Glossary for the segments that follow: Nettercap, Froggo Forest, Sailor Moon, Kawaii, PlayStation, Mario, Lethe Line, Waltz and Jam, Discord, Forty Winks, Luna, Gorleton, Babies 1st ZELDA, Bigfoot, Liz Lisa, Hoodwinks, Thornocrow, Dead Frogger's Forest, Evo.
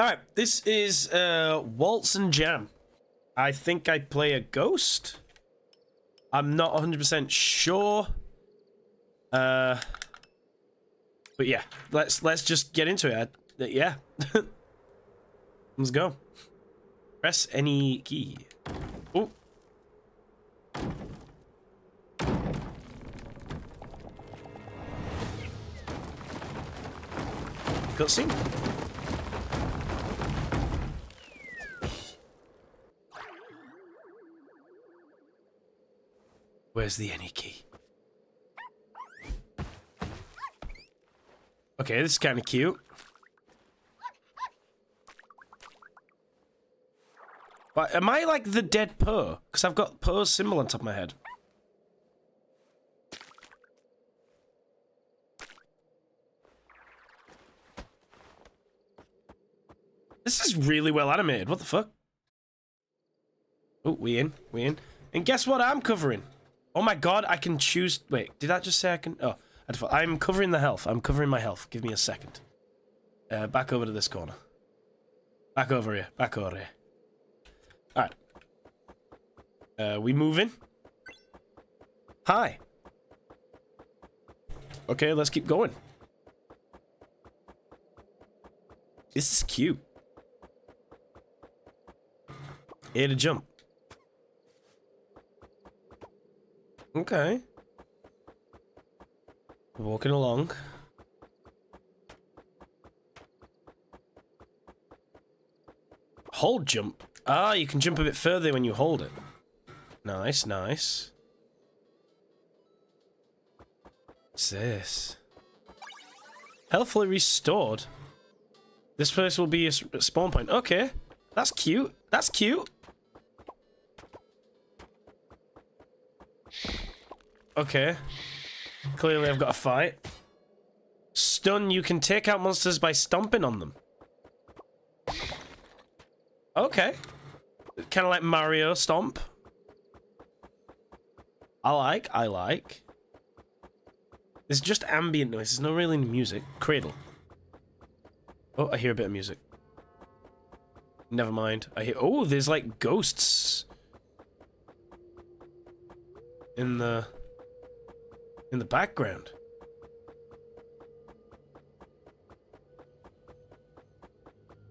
Alright, this is Waltz and Jam. I think I play a ghost. I'm not 100% sure. But yeah, let's just get into it. Yeah. Let's go. Press any key. Oh. Cutscene. Where's the any key? Okay, this is kind of cute. But am I like the dead Poe? Because I've got Poe's symbol on top of my head. This is really well animated. What the fuck? Oh, we in. We in. And guess what I'm covering? Oh my god, I can choose... Wait, did I just say I can... Oh, I'm covering the health. I'm covering my health. Give me a second. Back over to this corner. Back over here. Back over here. Alright. We moving? Hi. Okay, let's keep going. This is cute. Here to jump. Okay. Walking along. Hold jump. Ah, you can jump a bit further when you hold it. Nice, nice. What's this? Healthfully restored. This place will be a spawn point. Okay. That's cute. That's cute. Okay. Clearly I've got a fight. Stun. You can take out monsters by stomping on them. Okay. Kind of like Mario stomp. I like. It's just ambient noise. There's no really music. Cradle. Oh, I hear a bit of music. Never mind. I hear... Oh, there's like ghosts. In the background.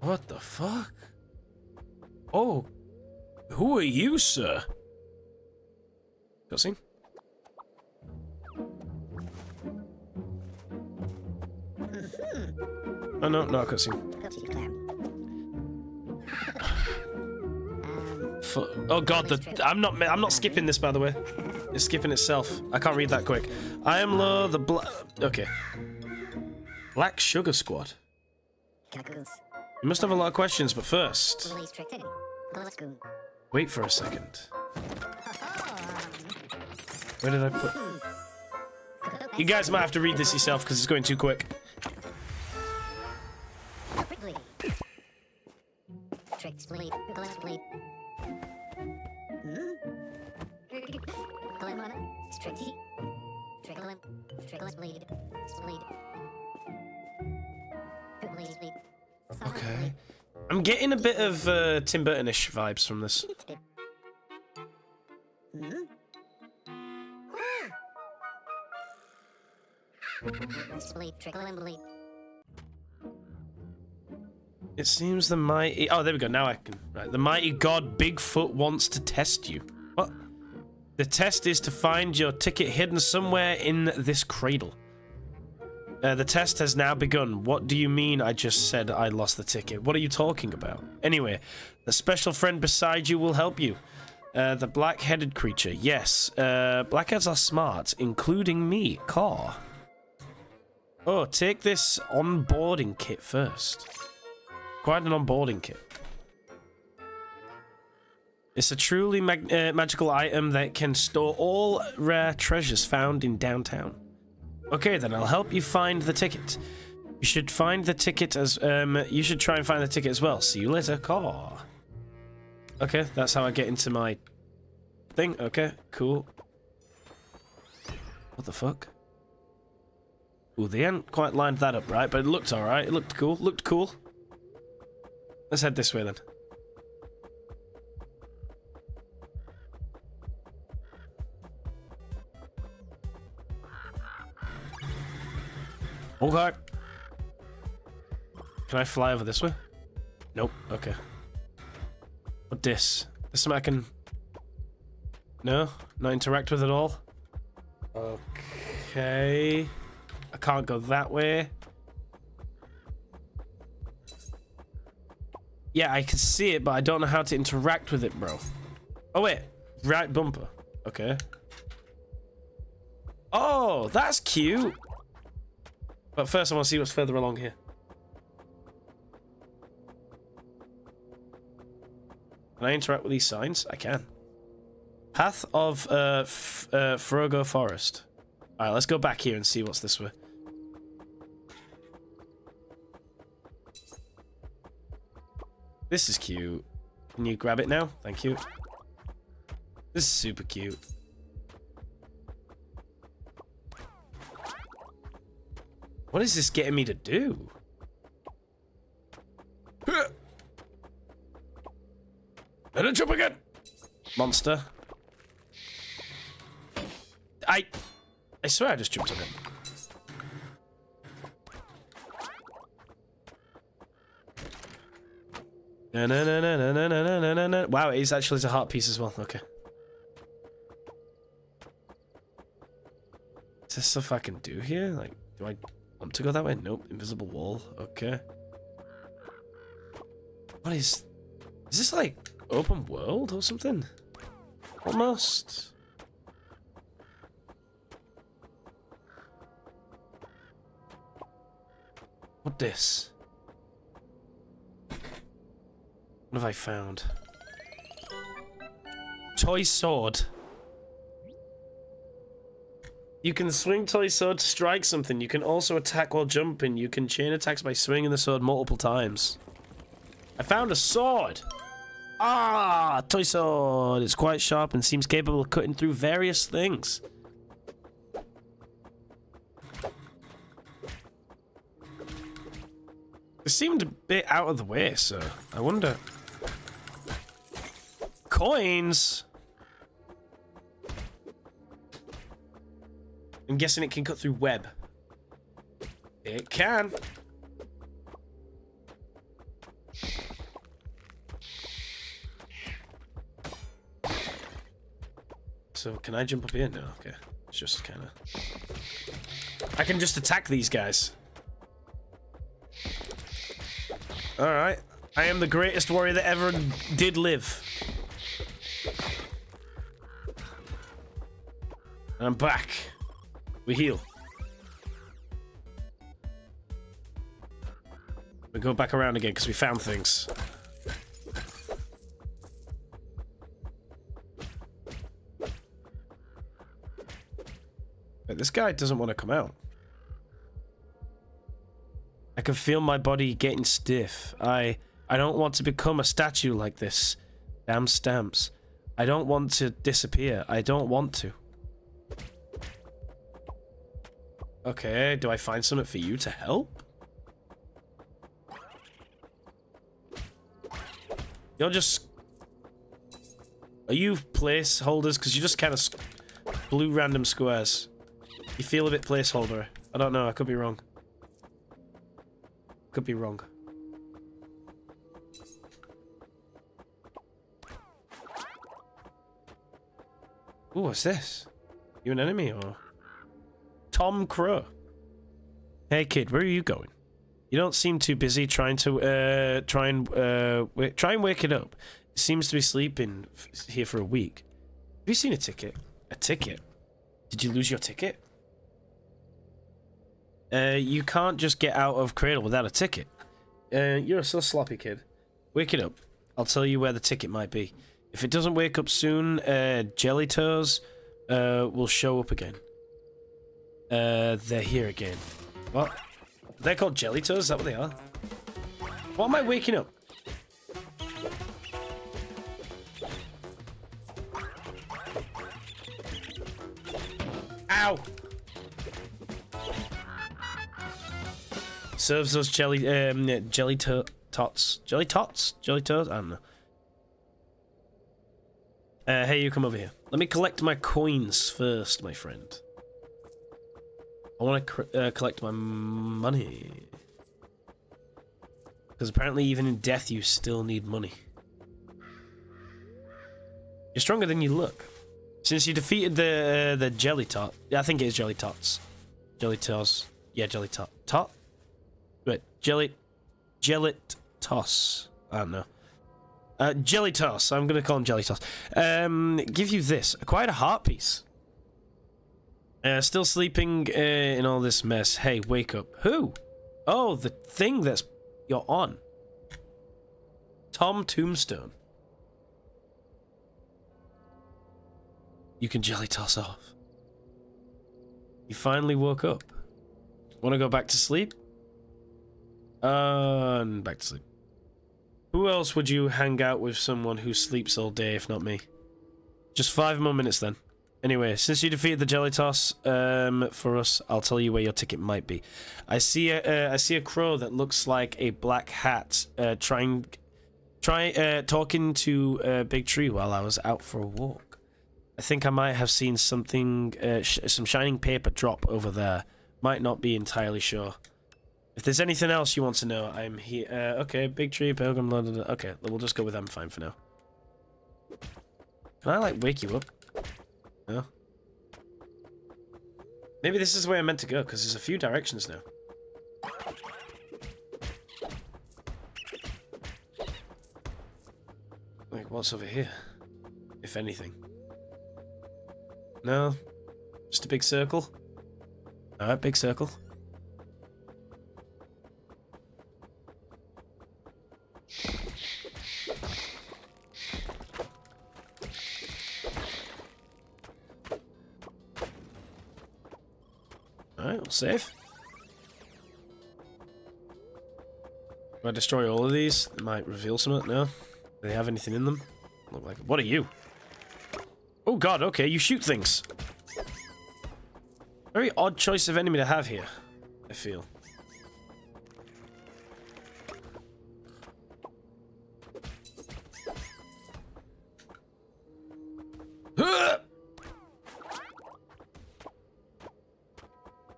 What the fuck? Oh, who are you, sir? Cutscene. Oh no, not cutscene. Oh god, I'm not skipping this, by the way. It's skipping itself. I can't read that quick. I am low the okay. Black Sugar Squad. You must have a lot of questions, but first... Wait for a second. Where did I put... You guys might have to read this yourself, because it's going too quick. Okay. I'm getting a bit of Tim Burton-ish vibes from this. It seems the mighty... Oh, there we go. Now I can... Right. The mighty god Bigfoot wants to test you. What? The test is to find your ticket hidden somewhere in this cradle. The test has now begun. What do you mean I just said I lost the ticket? What are you talking about? Anyway, the special friend beside you will help you. The black-headed creature. Yes, blackheads are smart, including me, Car. Oh, take this onboarding kit first. Quite an onboarding kit. It's a truly magical item that can store all rare treasures found in downtown. Okay, then I'll help you find the ticket. You should find the ticket as you should try and find the ticket as well. See you later, Car. Okay, that's how I get into my thing. Okay, cool. What the fuck? Ooh, they hadn't quite lined that up right, but it looked alright. It looked cool. Looked cool. Let's head this way then. Okay. Can I fly over this way? Nope. Okay. What this? This one I can... No? Not interact with at all? Okay... I can't go that way. Yeah, I can see it, but I don't know how to interact with it, bro. Oh, wait. Right bumper. Okay. Oh, that's cute. But first, I want to see what's further along here. Can I interact with these signs? I can. Path of Froggo Forest. Alright, let's go back here and see what's this way. This is cute. Can you grab it now? Thank you. This is super cute. What is this getting me to do? Let it jump again! Monster. I swear I just jumped on it. No, no, no, no, no, no, no, no, no, no. Wow, it is actually it's a heart piece as well. Okay. Is there stuff I can do here? Like, do I want to go that way? Nope. Invisible wall. Okay. What is... Is this like open world or something? Almost. What this? What have I found? Toy sword. You can swing toy sword to strike something. You can also attack while jumping. You can chain attacks by swinging the sword multiple times. I found a sword! Ah! Toy sword! It's quite sharp and seems capable of cutting through various things. It seemed a bit out of the way, so I wonder. Coins! I'm guessing it can cut through web. It can. So can I jump up here? No, okay. It's just kind of... I can just attack these guys. Alright, I am the greatest warrior that ever did live. And I'm back. We heal. We go back around again because we found things. But this guy doesn't want to come out. I can feel my body getting stiff. I don't want to become a statue like this. Damn stamps. I don't want to disappear. I don't want to. Okay, do I find something for you to help? You're just... Are you placeholders? Because you just kind of blew random squares. You feel a bit placeholder. I don't know, I could be wrong. Could be wrong. Ooh, what's this? You an enemy or? Tom Crow. Hey kid, where are you going? You don't seem too busy trying to try and wake it up. It seems to be sleeping here for a week. Have you seen a ticket? A ticket? Did you lose your ticket? You can't just get out of cradle without a ticket. You're so sloppy, kid. Wake it up. I'll tell you where the ticket might be. If it doesn't wake up soon, Jellytoes will show up again. They're here again. What? They're called Jellytoes? Is that what they are? Why am I waking up? Ow! Serves those jelly tots. Jelly tots? Jelly toes? I don't know. Hey, you come over here. Let me collect my coins first, my friend. I want to collect my money. Because apparently even in death you still need money. You're stronger than you look. Since you defeated the jelly tot, I think it is jelly tots. Jelly toes. Yeah, jelly tot. Tot? Wait, jelly... Jellet toss. I don't know. Jelly toss. I'm gonna call him jelly toss. Give you this. Acquired a heart piece. Still sleeping in all this mess. Hey, wake up. Who? Oh, the thing that's... You're on. Tom Tombstone. You can jelly toss off. You finally woke up. Want to go back to sleep? And back to sleep. Who else would you hang out with someone who sleeps all day if not me? Just 5 more minutes then. Anyway, since you defeated the jelly toss for us, I'll tell you where your ticket might be. I see a crow that looks like a black hat talking to a big tree while I was out for a walk. I think I might have seen something some shining paper drop over there. Might not be entirely sure. If there's anything else you want to know, I'm here. Okay, big tree, pilgrim, blah, blah, blah. Okay, we'll just go with them fine for now. Can I, like, wake you up? No? Maybe this is the way I'm meant to go, because there's a few directions now. Like, what's over here? If anything. No? Just a big circle? Alright, big circle. Alright, we'll save. If I destroy all of these, it might reveal something. No? Do they have anything in them? Look like. What are you? Oh god, okay, you shoot things. Very odd choice of enemy to have here, I feel.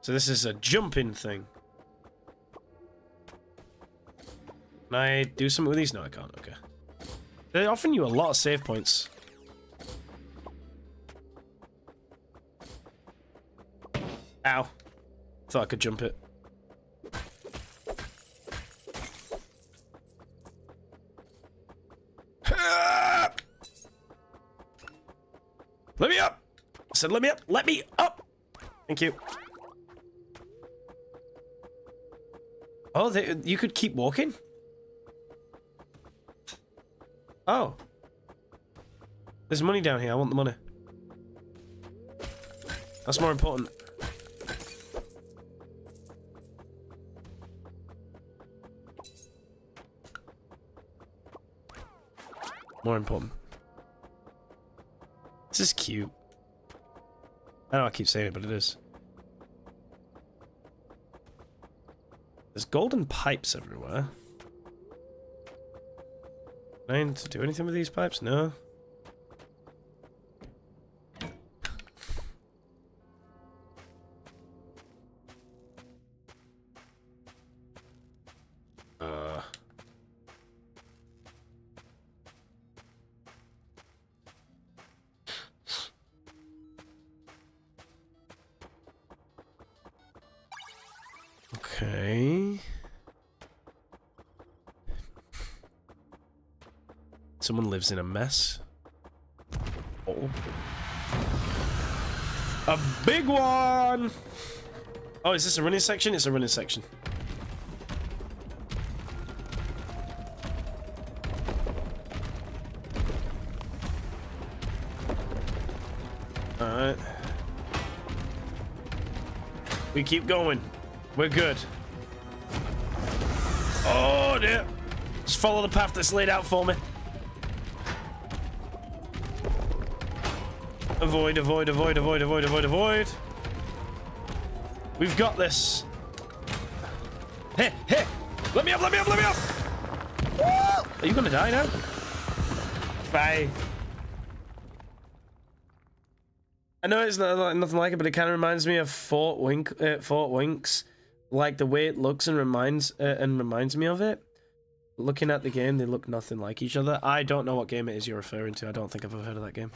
So this is a jumping thing. Can I do something with these? No, I can't. Okay. They're offering you a lot of save points. Ow. Thought I could jump it. Let me up! I said let me up! Let me up! Thank you. Oh, you could keep walking? Oh. There's money down here. I want the money. That's more important. More important. This is cute. I know I keep saying it, but it is. There's golden pipes everywhere. Can I need to do anything with these pipes? No. Someone lives in a mess. Oh. A big one! Oh, is this a running section? It's a running section. Alright. We keep going. We're good. Oh, dear. Just follow the path that's laid out for me. Avoid, avoid, avoid, avoid, avoid, avoid, avoid. We've got this. Hey, hey! Let me up, let me up, let me up! Are you gonna die now? Bye. I know it's not, nothing like it, but it kind of reminds me of Fort Winks. Like the way it looks and reminds me of it. Looking at the game, they look nothing like each other. I don't know what game it is you're referring to. I don't think I've ever heard of that game.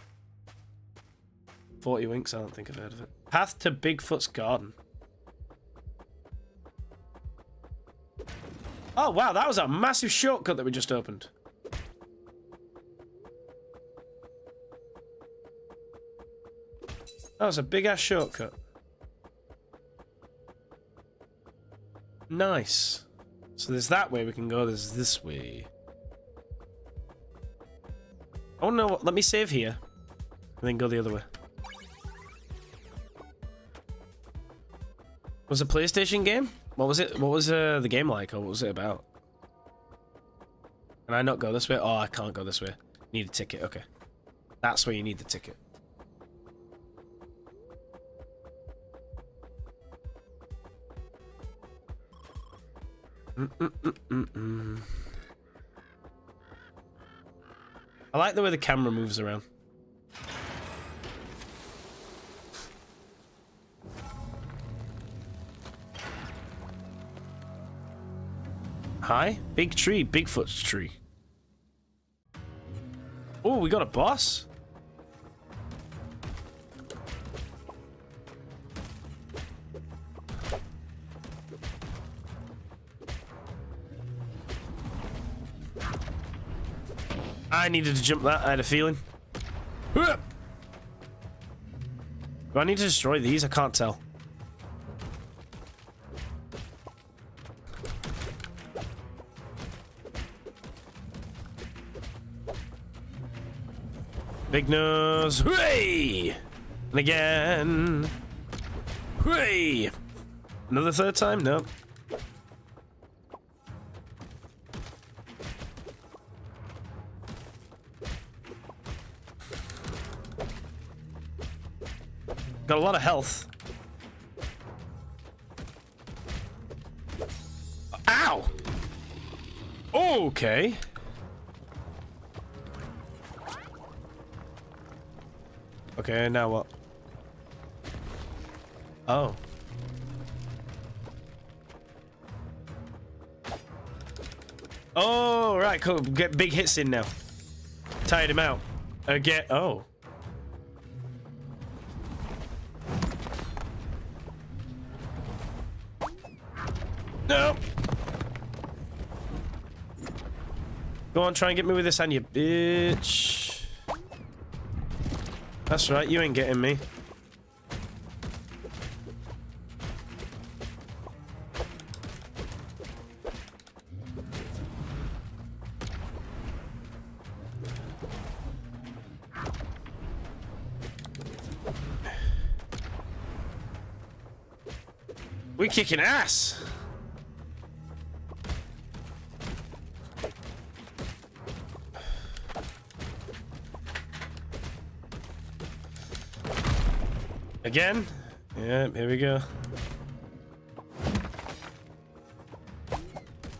40 Winks, I don't think I've heard of it. Path to Bigfoot's Garden. Oh wow, that was a massive shortcut that we just opened. That was a big ass shortcut. Nice. So there's that way we can go, there's this way. Oh no, let me save here. And then go the other way. Was it a PlayStation game? What was it? What was the game like, or what was it about? Can I not go this way? Oh, I can't go this way. Need a ticket, okay. That's where you need the ticket. I like the way the camera moves around. Hi, big tree, Bigfoot's tree. Oh, we got a boss. I needed to jump that, I had a feeling. Do I need to destroy these? I can't tell. Big nose. Hooray! And again. Hooray! Another third time? No. Got a lot of health. Ow! Okay. Okay, now what? Oh. Oh, right, cool. Get big hits in now. Tired him out. Again. Oh. No! Go on, try and get me with this hand, you bitch. That's right, you ain't getting me. We're kicking ass. Again? Yeah, here we go.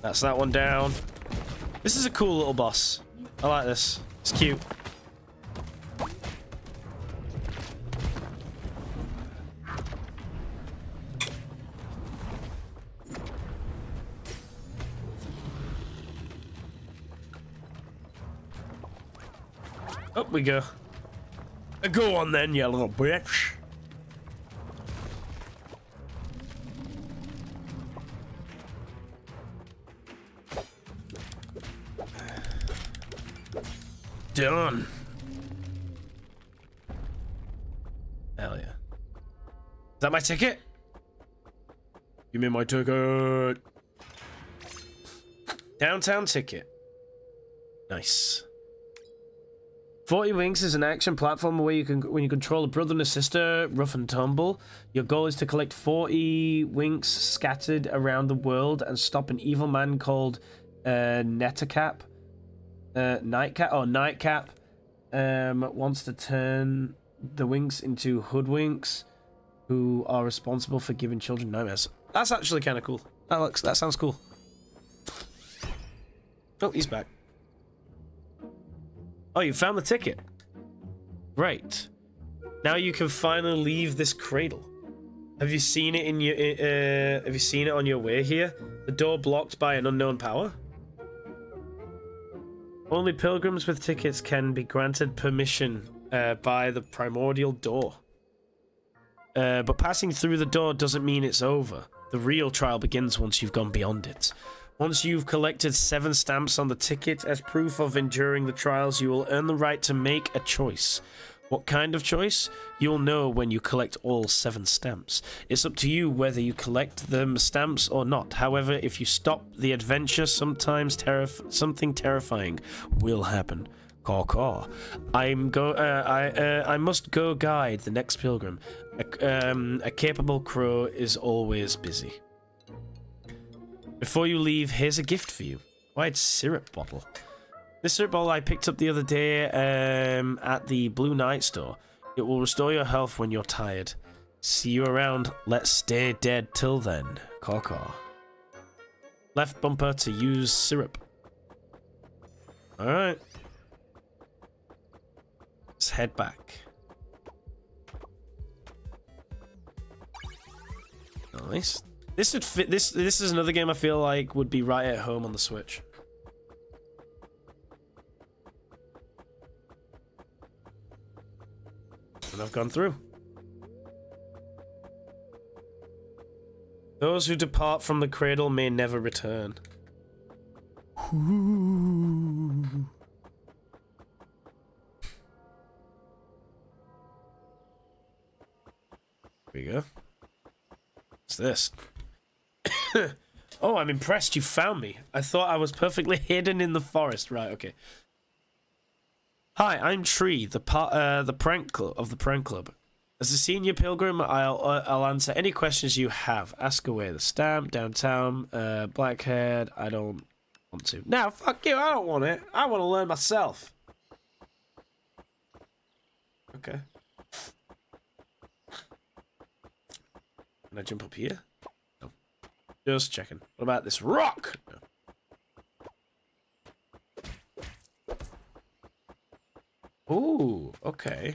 That's that one down. This is a cool little boss. I like this. It's cute. Up we go. Go on then, you little bitch. Done. Hell yeah. Is that my ticket? Give me my ticket. Downtown ticket. Nice. 40 Winks is an action platform where you can, when you control a brother and a sister, rough and tumble. Your goal is to collect 40 Winks scattered around the world and stop an evil man called Nettercap. Nightcap wants to turn the Winks into Hoodwinks, who are responsible for giving children nightmares. That's actually kind of cool. That sounds cool. Oh, he's back. Oh, you found the ticket. Right. Now you can finally leave this cradle. Have you seen it in your? Have you seen it on your way here? The door blocked by an unknown power. Only pilgrims with tickets can be granted permission by the primordial door. But passing through the door doesn't mean it's over. The real trial begins once you've gone beyond it. Once you've collected 7 stamps on the ticket as proof of enduring the trials, you will earn the right to make a choice. What kind of choice? You'll know when you collect all 7 stamps. It's up to you whether you collect them stamps or not. However, if you stop the adventure, sometimes something terrifying will happen. Caw caw. I must go guide the next pilgrim. A capable crow is always busy. Before you leave, here's a gift for you. White syrup bottle. This syrup bottle I picked up the other day at the Blue Knight store. It will restore your health when you're tired. See you around. Let's stay dead till then. Caw caw. Left bumper to use syrup. Alright. Let's head back. Nice. This would fit. This is another game I feel like would be right at home on the Switch. And I've gone through. Those who depart from the cradle may never return. Ooh. There we go. What's this? Oh, I'm impressed you found me. I thought I was perfectly hidden in the forest. Right, okay. Hi, I'm Tree, the prank club. As a senior pilgrim, I'll answer any questions you have. Ask away. The stamp, downtown, blackhead. I don't want to. Now, fuck you, I don't want it. I want to learn myself. Okay. Can I jump up here? Just checking. What about this rock? No. Ooh, okay.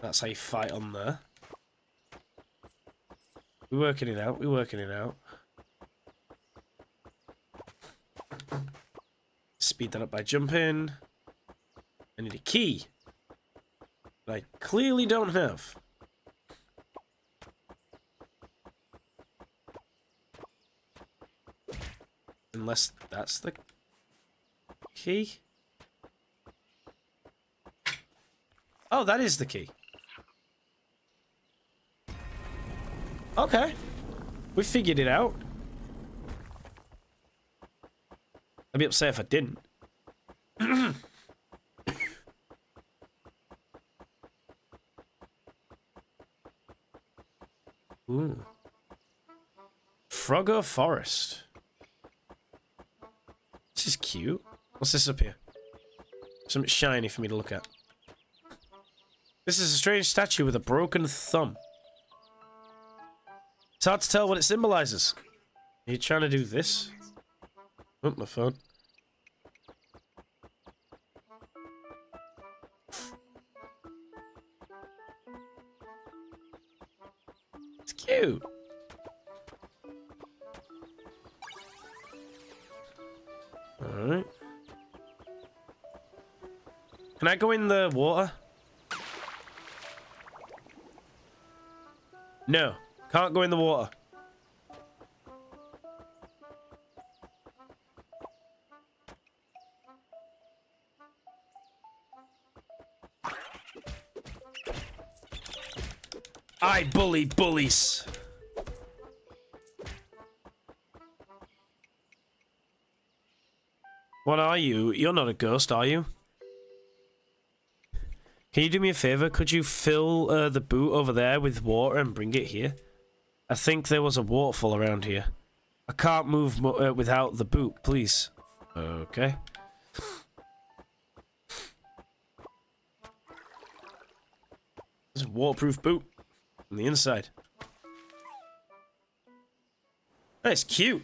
That's how you fight on there. We're working it out, we're working it out. Speed that up by jumping. I need a key that I clearly don't have. Unless that's the key. Oh, that is the key. Okay. We figured it out. I'd be upset if I didn't. Ooh. Froggo Forest. This is cute. What's this up here? Something shiny for me to look at. This is a strange statue with a broken thumb. It's hard to tell what it symbolizes. Are you trying to do this? Oh, my phone. It's cute. All right. Can I go in the water? No, can't go in the water. I bully bullies. What are you? You're not a ghost, are you? Can you do me a favor? Could you fill the boot over there with water and bring it here? I think there was a waterfall around here. I can't move without the boot, please. Okay. This is a waterproof boot. On the inside. That is cute.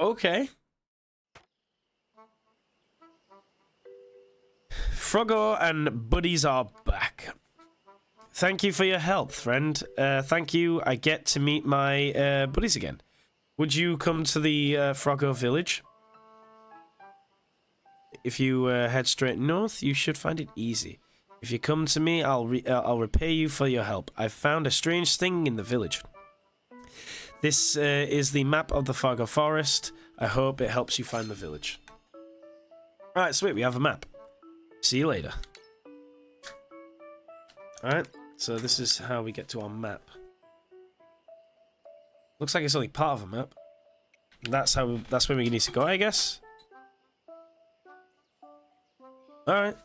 Okay. Froggo and buddies are back. Thank you for your help, friend. Thank you. I get to meet my buddies again. Would you come to the Froggo village? If you head straight north, you should find it easy. If you come to me, I'll repay you for your help. I've found a strange thing in the village. This is the map of the Froggo Forest. I hope it helps you find the village. Alright, sweet, we have a map. See you later. Alright, so this is how we get to our map. Looks like it's only part of a map. That's how. That's where we need to go, I guess. Alright,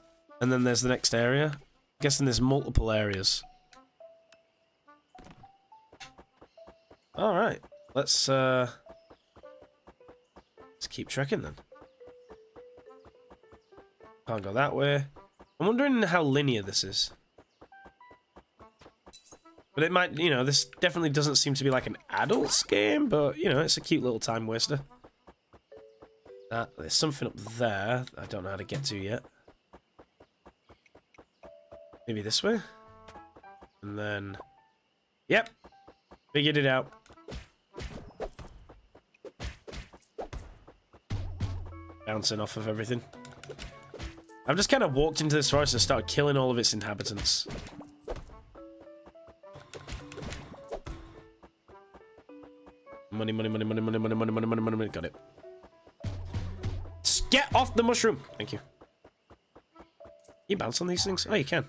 and then there's the next area. I'm guessing there's multiple areas. All right, let's keep trekking then. Can't go that way. I'm wondering how linear this is, but it might. You know, this definitely doesn't seem to be like an adult's game, but you know, it's a cute little time waster. There's something up there that I don't know how to get to yet. Maybe this way, and then, yep, figured it out. Bouncing off of everything. I've just kind of walked into this forest and started killing all of its inhabitants. Money, money, money, money, money, money, money, money, money, money, money. Got it. Just get off the mushroom. Thank you. You bounce on these things? Oh, you can.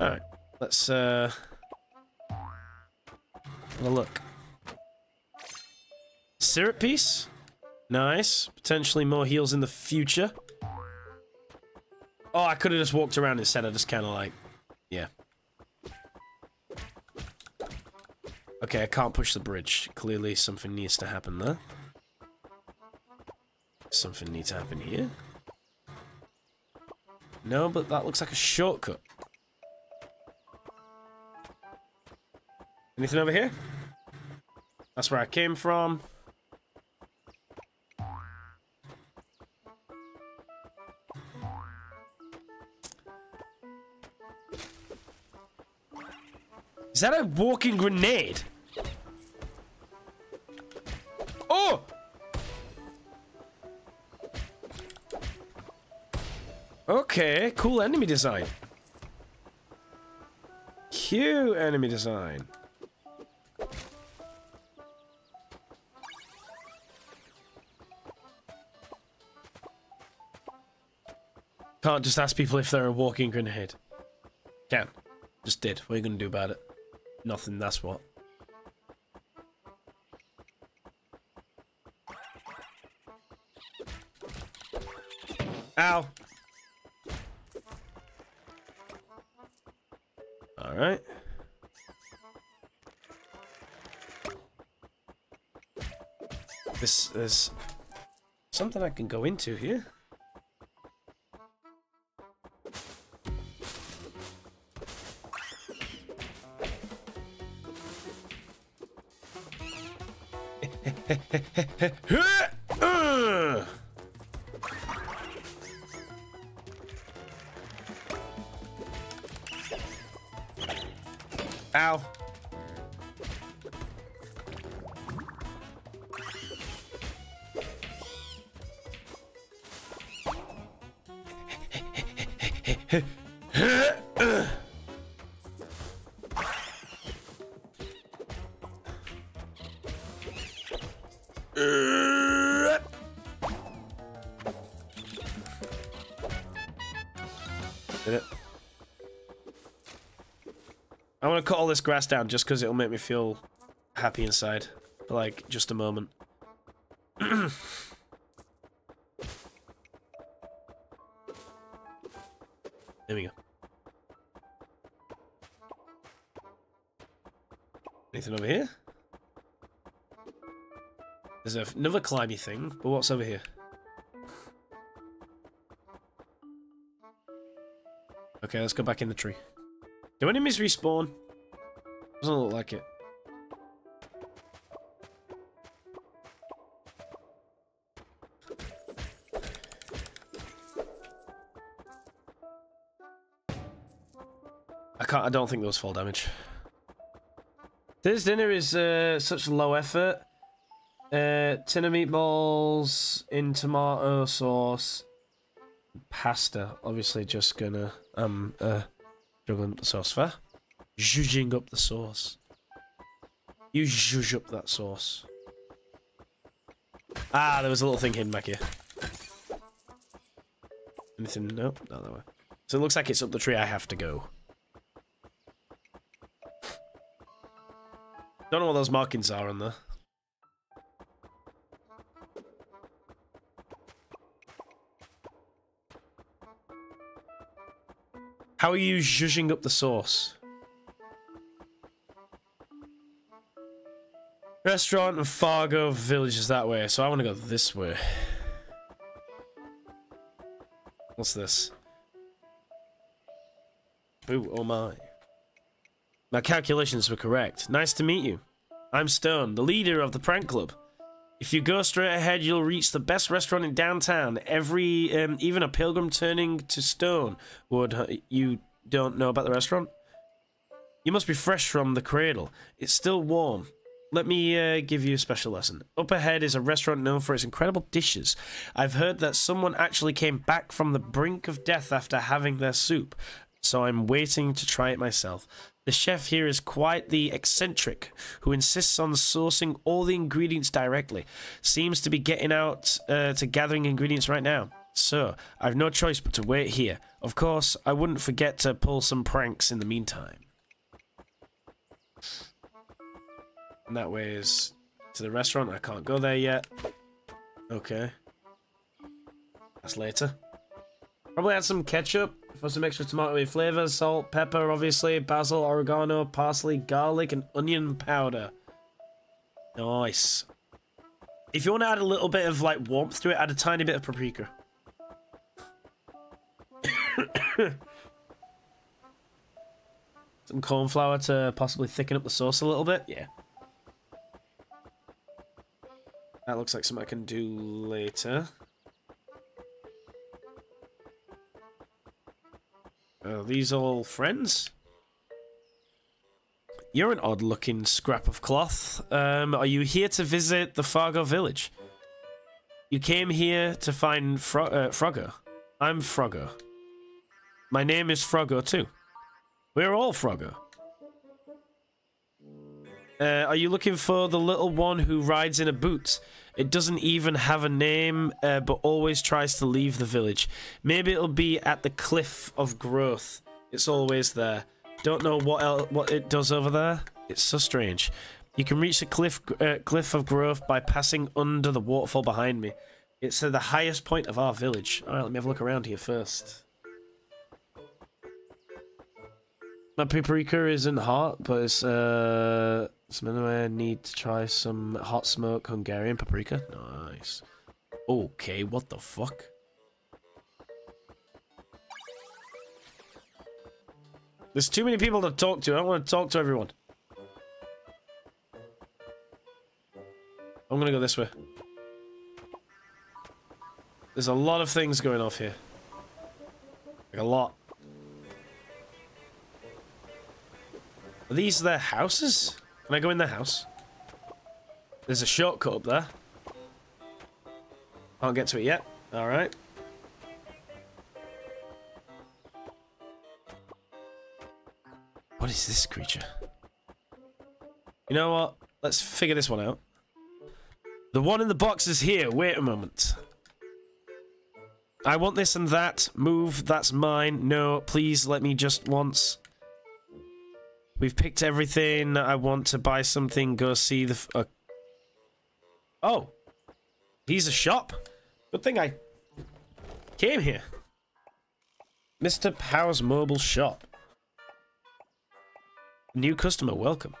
All right, let's have a look. Syrup piece, nice. Potentially more heals in the future. Oh, I could have just walked around instead. I just kind of like, yeah. Okay, I can't push the bridge. Clearly, something needs to happen there. Something needs to happen here. No, but that looks like a shortcut. Anything over here? That's where I came from. Is that a walking grenade? Oh! Okay, cool enemy design. Cute enemy design. Can't just ask people if they're a walking grenade. Can. Just did. What are you going to do about it? Nothing, that's what. Ow. Alright. There's something I can go into here. Ow. Cut all this grass down just because it'll make me feel happy inside for like just a moment. There we go. Anything over here? There's another climby thing, but what's over here? Okay, let's go back in the tree. Do enemies respawn? Doesn't look like it. I don't think those fall damage. Today's dinner is such low effort. Tin of meatballs in tomato sauce. Pasta. Obviously just gonna juggling up the sauce, fair? Zhuzhing up the sauce. You zhuzh up that sauce. Ah, there was a little thing hidden back here. Anything? No, not that way. So it looks like it's up the tree I have to go. Don't know what those markings are on there. How are you zhuzhing up the sauce? Restaurant and Froggo Village is that way, so I want to go this way. What's this? Ooh, oh my. My calculations were correct. Nice to meet you. I'm Stone, the leader of the prank club. If you go straight ahead, you'll reach the best restaurant in downtown. Every, even a pilgrim turning to stone would. You don't know about the restaurant? You must be fresh from the cradle. It's still warm. Let me give you a special lesson. Up ahead is a restaurant known for its incredible dishes. I've heard that someone actually came back from the brink of death after having their soup, so I'm waiting to try it myself. The chef here is quite the eccentric, who insists on sourcing all the ingredients directly. Seems to be getting out to gathering ingredients right now. So, I've no choice but to wait here. Of course, I wouldn't forget to pull some pranks in the meantime. And that way is to the restaurant. I can't go there yet. Okay. That's later. Probably add some ketchup. For some extra tomatoey flavours, salt, pepper, obviously, basil, oregano, parsley, garlic, and onion powder. Nice. If you want to add a little bit of, like, warmth to it, add a tiny bit of paprika. Some corn flour to possibly thicken up the sauce a little bit. Yeah. That looks like something I can do later. Are these all friends? You're an odd-looking scrap of cloth. Are you here to visit the Froggo village? You came here to find Froggo. I'm Froggo. My name is Froggo too. We're all Froggo. Are you looking for the little one who rides in a boot? It doesn't even have a name, but always tries to leave the village. Maybe it'll be at the Cliff of Growth. It's always there. Don't know what it does over there. It's so strange. You can reach the Cliff of Growth by passing under the waterfall behind me. It's at the highest point of our village. Alright, let me have a look around here first. My paprika isn't hot, but it's... So anyway, I need to try some hot smoke Hungarian paprika. Nice. Okay, what the fuck? There's too many people to talk to. I don't want to talk to everyone. I'm gonna go this way. There's a lot of things going off here. Like a lot. Are these their houses? Can I go in the house? There's a shortcut up there. Can't get to it yet. Alright. What is this creature? You know what? Let's figure this one out. The one in the box is here. Wait a moment. I want this and that. Move. That's mine. No, please let me just once. We've picked everything. I want to buy something. Go see the... Oh. He's a shop. Good thing I came here. Mr. Pow's mobile shop. New customer. Welcome.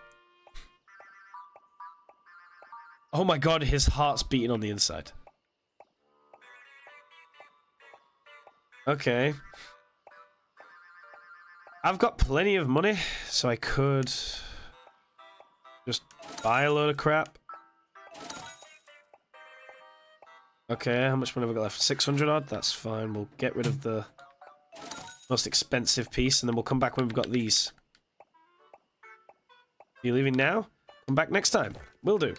Oh my god, his heart's beating on the inside. Okay. I've got plenty of money, so I could just buy a load of crap. Okay, how much money have we got left? 600 odd? That's fine. We'll get rid of the most expensive piece, and then we'll come back when we've got these. You leaving now? Come back next time. Will do.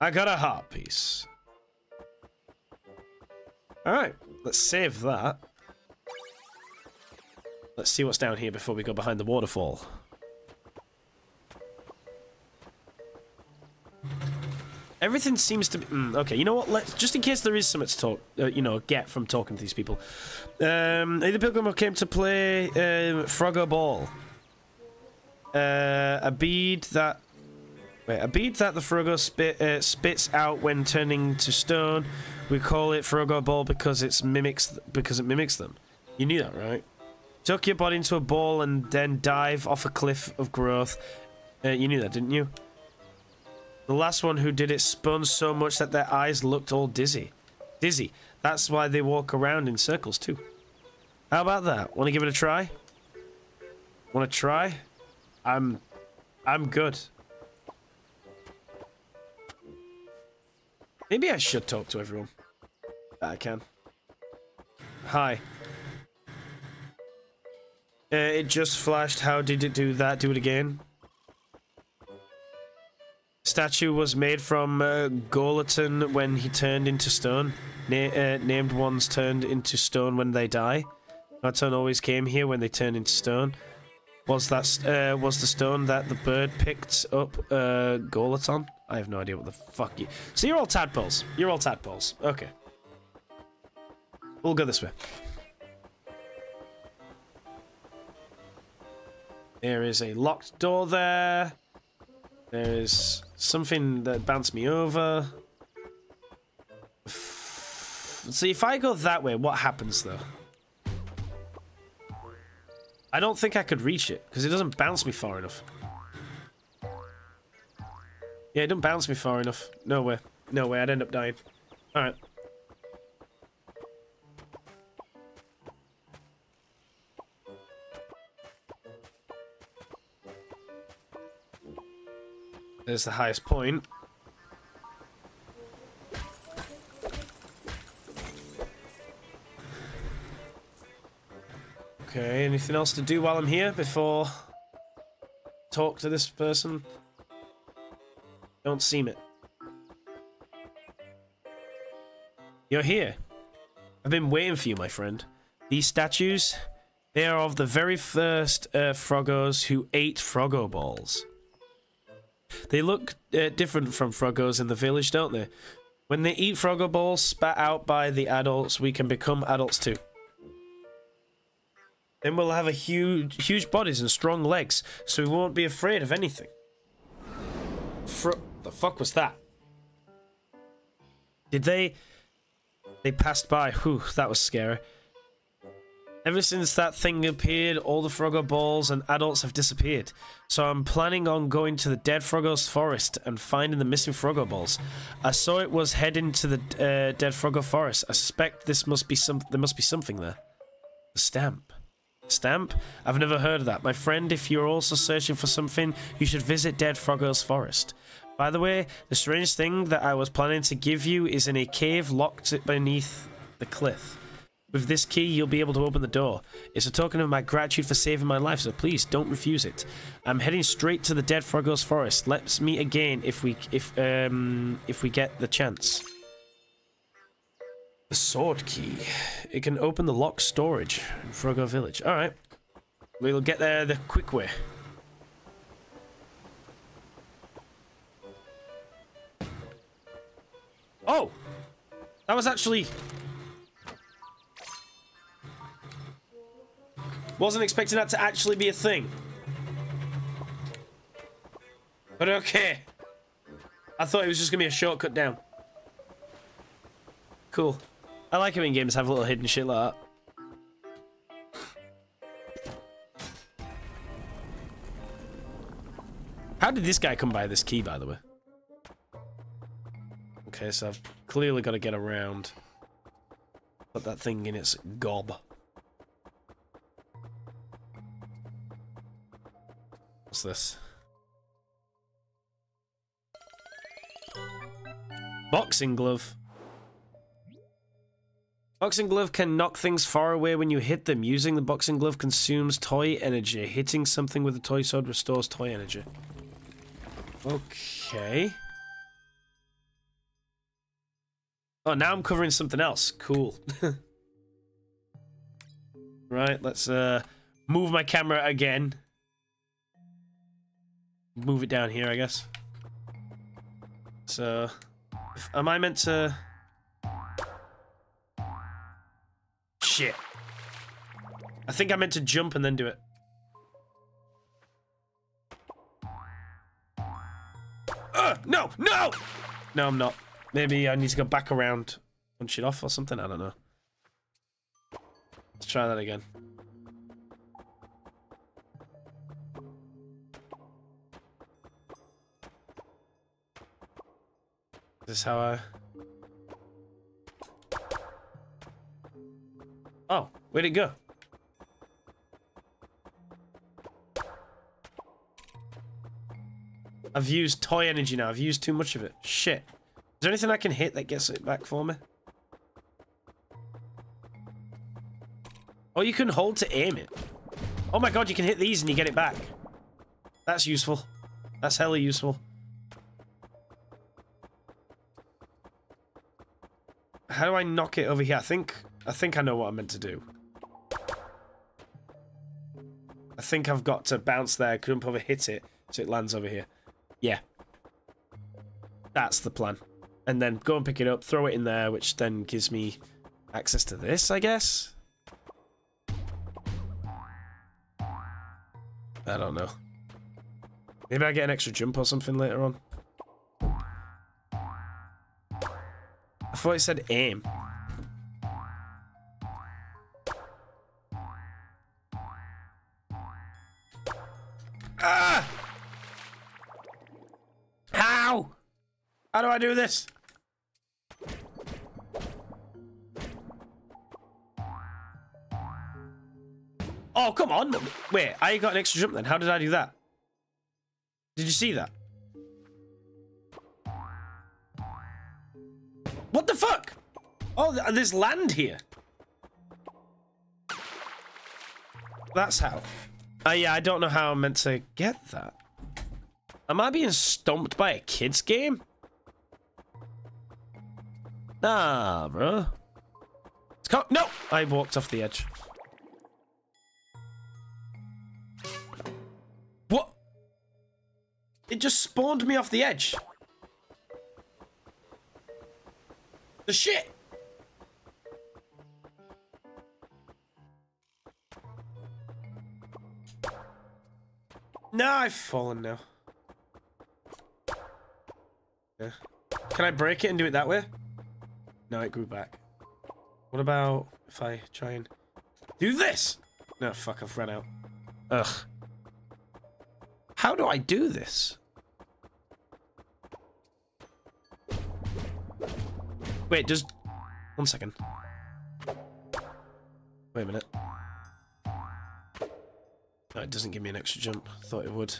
I got a heart piece. Alright, let's save that. Let's see what's down here before we go behind the waterfall. Everything seems to be... okay, you know what? Let's, just in case there is something to talk, you know, get from talking to these people. The pilgrim came to play Froggo Ball. A bead that the Froggo spits out when turning to stone. We call it Froggo Ball because it mimics them. You knew that, right? Tuck your body into a ball and then dive off a cliff of growth. You knew that, didn't you? The last one who did it spun so much that their eyes looked all dizzy. That's why they walk around in circles, too. How about that? Want to give it a try? Want to try? I'm good. Maybe I should talk to everyone. I can. Hi. It just flashed. How did it do that? Do it again. Statue was made from Gorleton when he turned into stone. Named ones turned into stone when they die. Our turn always came here when they turned into stone. Was the stone that the bird picked up Gorleton? I have no idea what the fuck you... So you're all tadpoles. Okay. We'll go this way. There is a locked door there. There is something that bounced me over. So if I go that way, what happens though? I don't think I could reach it because it doesn't bounce me far enough. Yeah, it doesn't bounce me far enough. No way. No way. I'd end up dying. All right. There's the highest point. Okay, anything else to do while I'm here before talk to this person? Don't seem it. You're here. I've been waiting for you, my friend. These statues, they are of the very first Froggos who ate Froggo balls. They look different from Froggos in the village, don't they? When they eat Froggo balls spat out by the adults, we can become adults too. Then we'll have a huge bodies and strong legs, so we won't be afraid of anything. The fuck was that? Did they... They passed by. Whew, that was scary. Ever since that thing appeared, all the Froggo balls and adults have disappeared. So I'm planning on going to the Dead Frogger's Forest and finding the missing Froggo balls. I saw it was heading to the Dead Froggo Forest. I suspect this must be something there. The stamp. Stamp? I've never heard of that. My friend, if you're also searching for something, you should visit Dead Frogger's Forest. By the way, the strange thing that I was planning to give you is in a cave locked beneath the cliff. With this key, you'll be able to open the door. It's a token of my gratitude for saving my life, so please don't refuse it. I'm heading straight to the Dead Frogger's Forest. Let's meet again if we get the chance. The sword key. It can open the locked storage in Froggo Village. All right, we'll get there the quick way. Oh, that was actually. Wasn't expecting that to actually be a thing. But okay. I thought it was just going to be a shortcut down. Cool. I like it when games have a little hidden shit like that. How did this guy come by this key, by the way? Okay, so I've clearly got to get around. Put that thing in its gob. What's this? Boxing glove. Boxing glove can knock things far away when you hit them. Using the boxing glove consumes toy energy. Hitting something with a toy sword restores toy energy. Okay. Oh, now I'm covering something else. Cool. Right, let's move my camera again. Move it down here, I guess. So... am I meant to... shit. I think I meant to jump and then do it. No! No! No, I'm not. Maybe I need to go back around. Punch it off or something? I don't know. Let's try that again. This is how I... oh, where'd it go? I've used toy energy now. I've used too much of it. Shit. Is there anything I can hit that gets it back for me? Oh, you can hold to aim it. Oh my god, you can hit these and you get it back. That's useful. That's hella useful. How do I knock it over here? I think I know what I'm meant to do. I think I've got to bounce there, jump over, hit it, so it lands over here. Yeah. That's the plan. And then go and pick it up, throw it in there, which then gives me access to this, I guess? I don't know. Maybe I get an extra jump or something later on. I thought it said aim. Ah! How? How do I do this? Oh, come on. Wait, I got an extra jump then. How did I do that? Did you see that? What the fuck? Oh, there's land here. That's how. Yeah, I don't know how I'm meant to get that. Am I being stomped by a kid's game? Nah, bro. No! I walked off the edge. What? It just spawned me off the edge. The shit! No, I've fallen now. Yeah. Can I break it and do it that way? No, it grew back. What about if I try and do this? No, fuck, I've run out. Ugh. How do I do this? Wait, just... one second. Wait a minute. No, it doesn't give me an extra jump. I thought it would.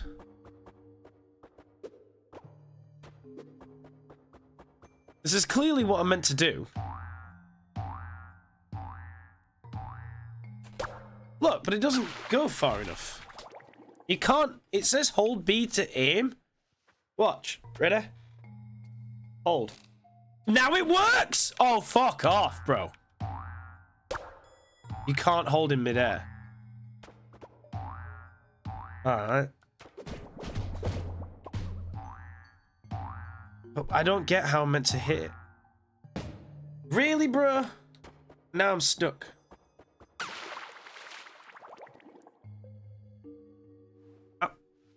This is clearly what I'm meant to do. Look, but it doesn't go far enough. You can't... it says hold B to aim. Watch. Ready? Hold. Now it works! Oh, fuck off, bro. You can't hold in midair. Alright. But I don't get how I'm meant to hit it. Really, bro? Now I'm stuck.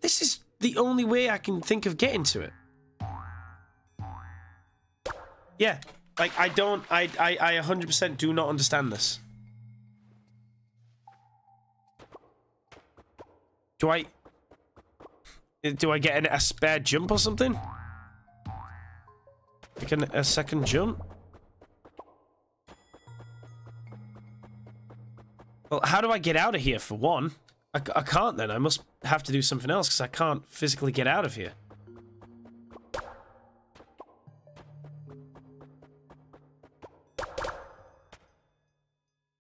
This is the only way I can think of getting to it. Yeah, like, I 100% do not understand this. Do I get a spare jump or something? Make a second jump. Well, how do I get out of here, for one? I can't then. I must have to do something else because I can't physically get out of here.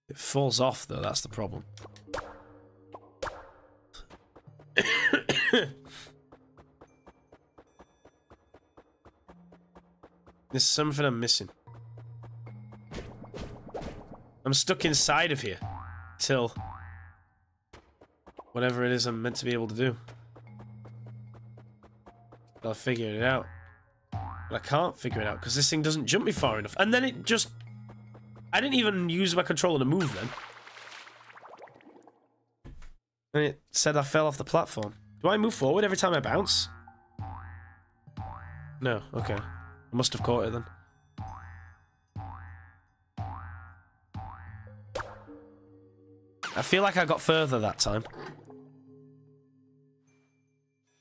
It falls off, though. That's the problem. There's something I'm missing. I'm stuck inside of here till whatever it is I'm meant to be able to do. I'll figure it out. But I can't figure it out because this thing doesn't jump me far enough. And then it just... I didn't even use my controller to move then. And it said I fell off the platform. Do I move forward every time I bounce? No, okay. I must have caught it then. I feel like I got further that time.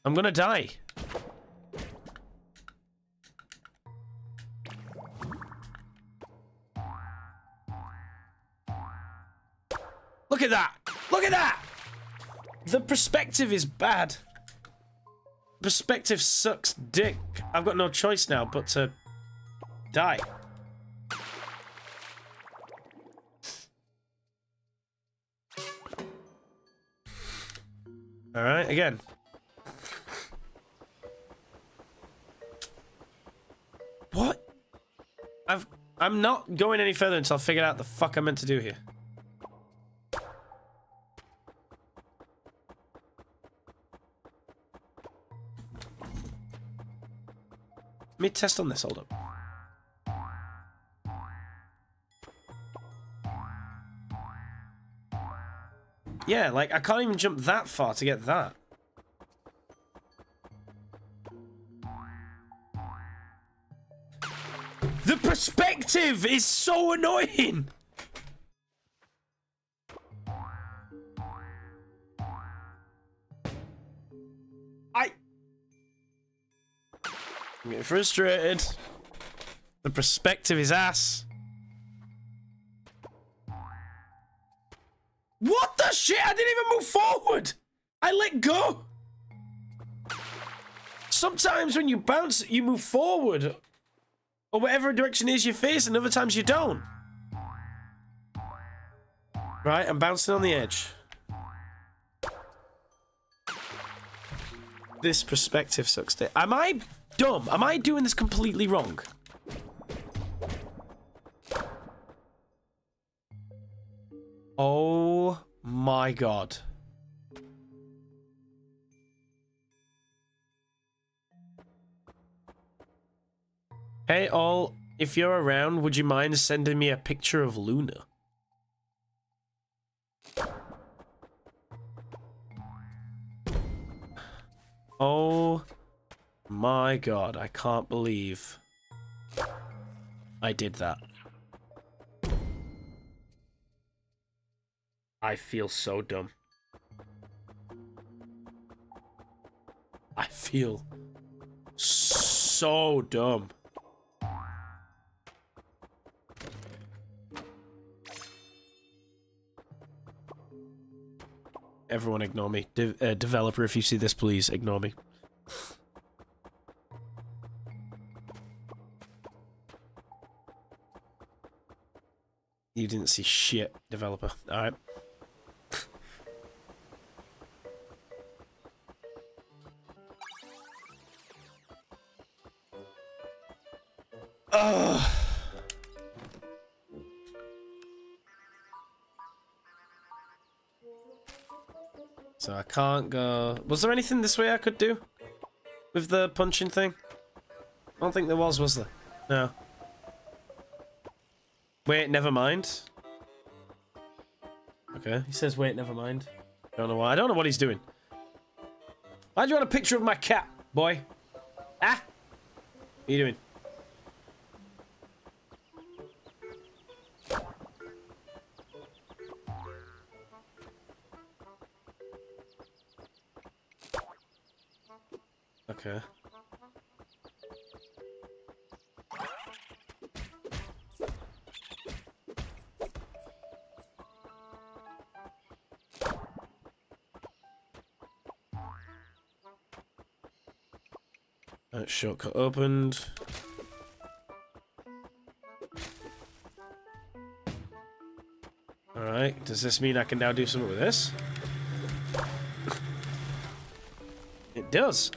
I'm gonna die. Look at that! Look at that! The perspective is bad. Perspective sucks dick. I've got no choice now but to die. Alright, again. What? I'm not going any further until I figure out the fuck I'm meant to do here. Let me test on this, hold up. Yeah, like, I can't even jump that far to get that. The perspective is so annoying! I'm getting frustrated. The perspective is ass. What the shit? I didn't even move forward. I let go. Sometimes when you bounce, you move forward. Or whatever direction is your face, and other times you don't. Right, I'm bouncing on the edge. This perspective sucks dick. Am I... dumb. Am I doing this completely wrong? Oh my god. Hey all, if you're around, would you mind sending me a picture of Luna? Oh... my god, I can't believe I did that. I feel so dumb. I feel so dumb. Everyone ignore me. Developer, if you see this, please ignore me. You didn't see shit, developer. Alright. Ugh. So I can't go... Was there anything this way I could do? With the punching thing? I don't think there was there? No. Wait, never mind. Okay, he says, wait, never mind. Don't know why. I don't know what he's doing. Why do you want a picture of my cat, boy? Ah! What are you doing? Okay. That shortcut opened. Alright, does this mean I can now do something with this? It does.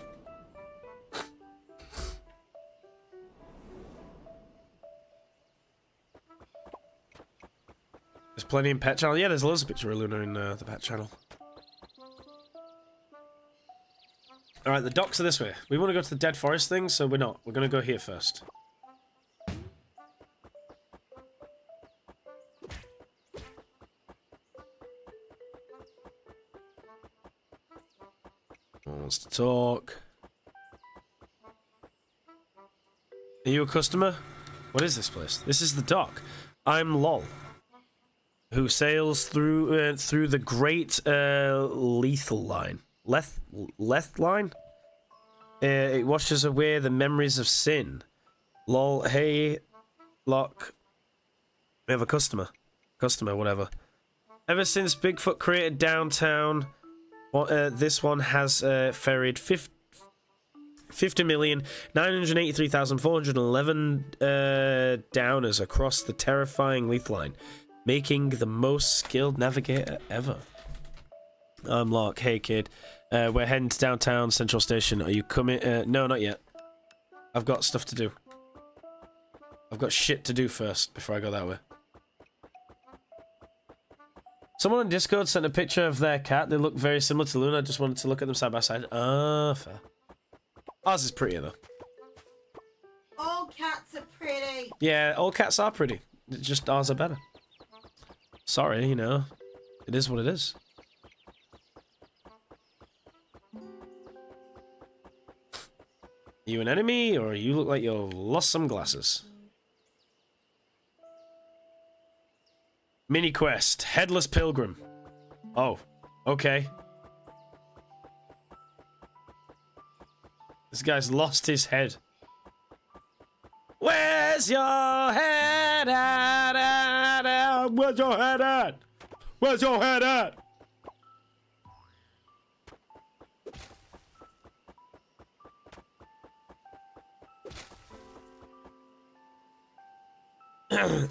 There's plenty in Pet Channel. Yeah, there's loads of pictures of Luna in the Pet Channel. Alright, the docks are this way. We want to go to the Dead Forest thing, so we're not. We're going to go here first. Wants to talk. Are you a customer? What is this place? This is the dock. I'm Lol, who sails through the Great Lethe Line. Lethe Line? It washes away the memories of sin. Lol, hey, Lock. We have a customer. Whatever. Ever since Bigfoot created downtown, this one has ferried 50,983,411 downers across the terrifying Lethe Line, making the most skilled navigator ever. I'm Lark. Hey, kid. We're heading to downtown Central Station. Are you coming? No, not yet. I've got stuff to do. I've got shit to do first before I go that way. Someone on Discord sent a picture of their cat. They look very similar to Luna. I just wanted to look at them side by side. Ah, fair. Ours is prettier, though. All cats are pretty. Yeah, all cats are pretty. It's just ours are better. Sorry, you know. It is what it is. Are you an enemy, or you look like you've lost some glasses? Mini quest. Headless Pilgrim. Oh, okay. This guy's lost his head. Where's your head at? Where's your head at? Where's your head at?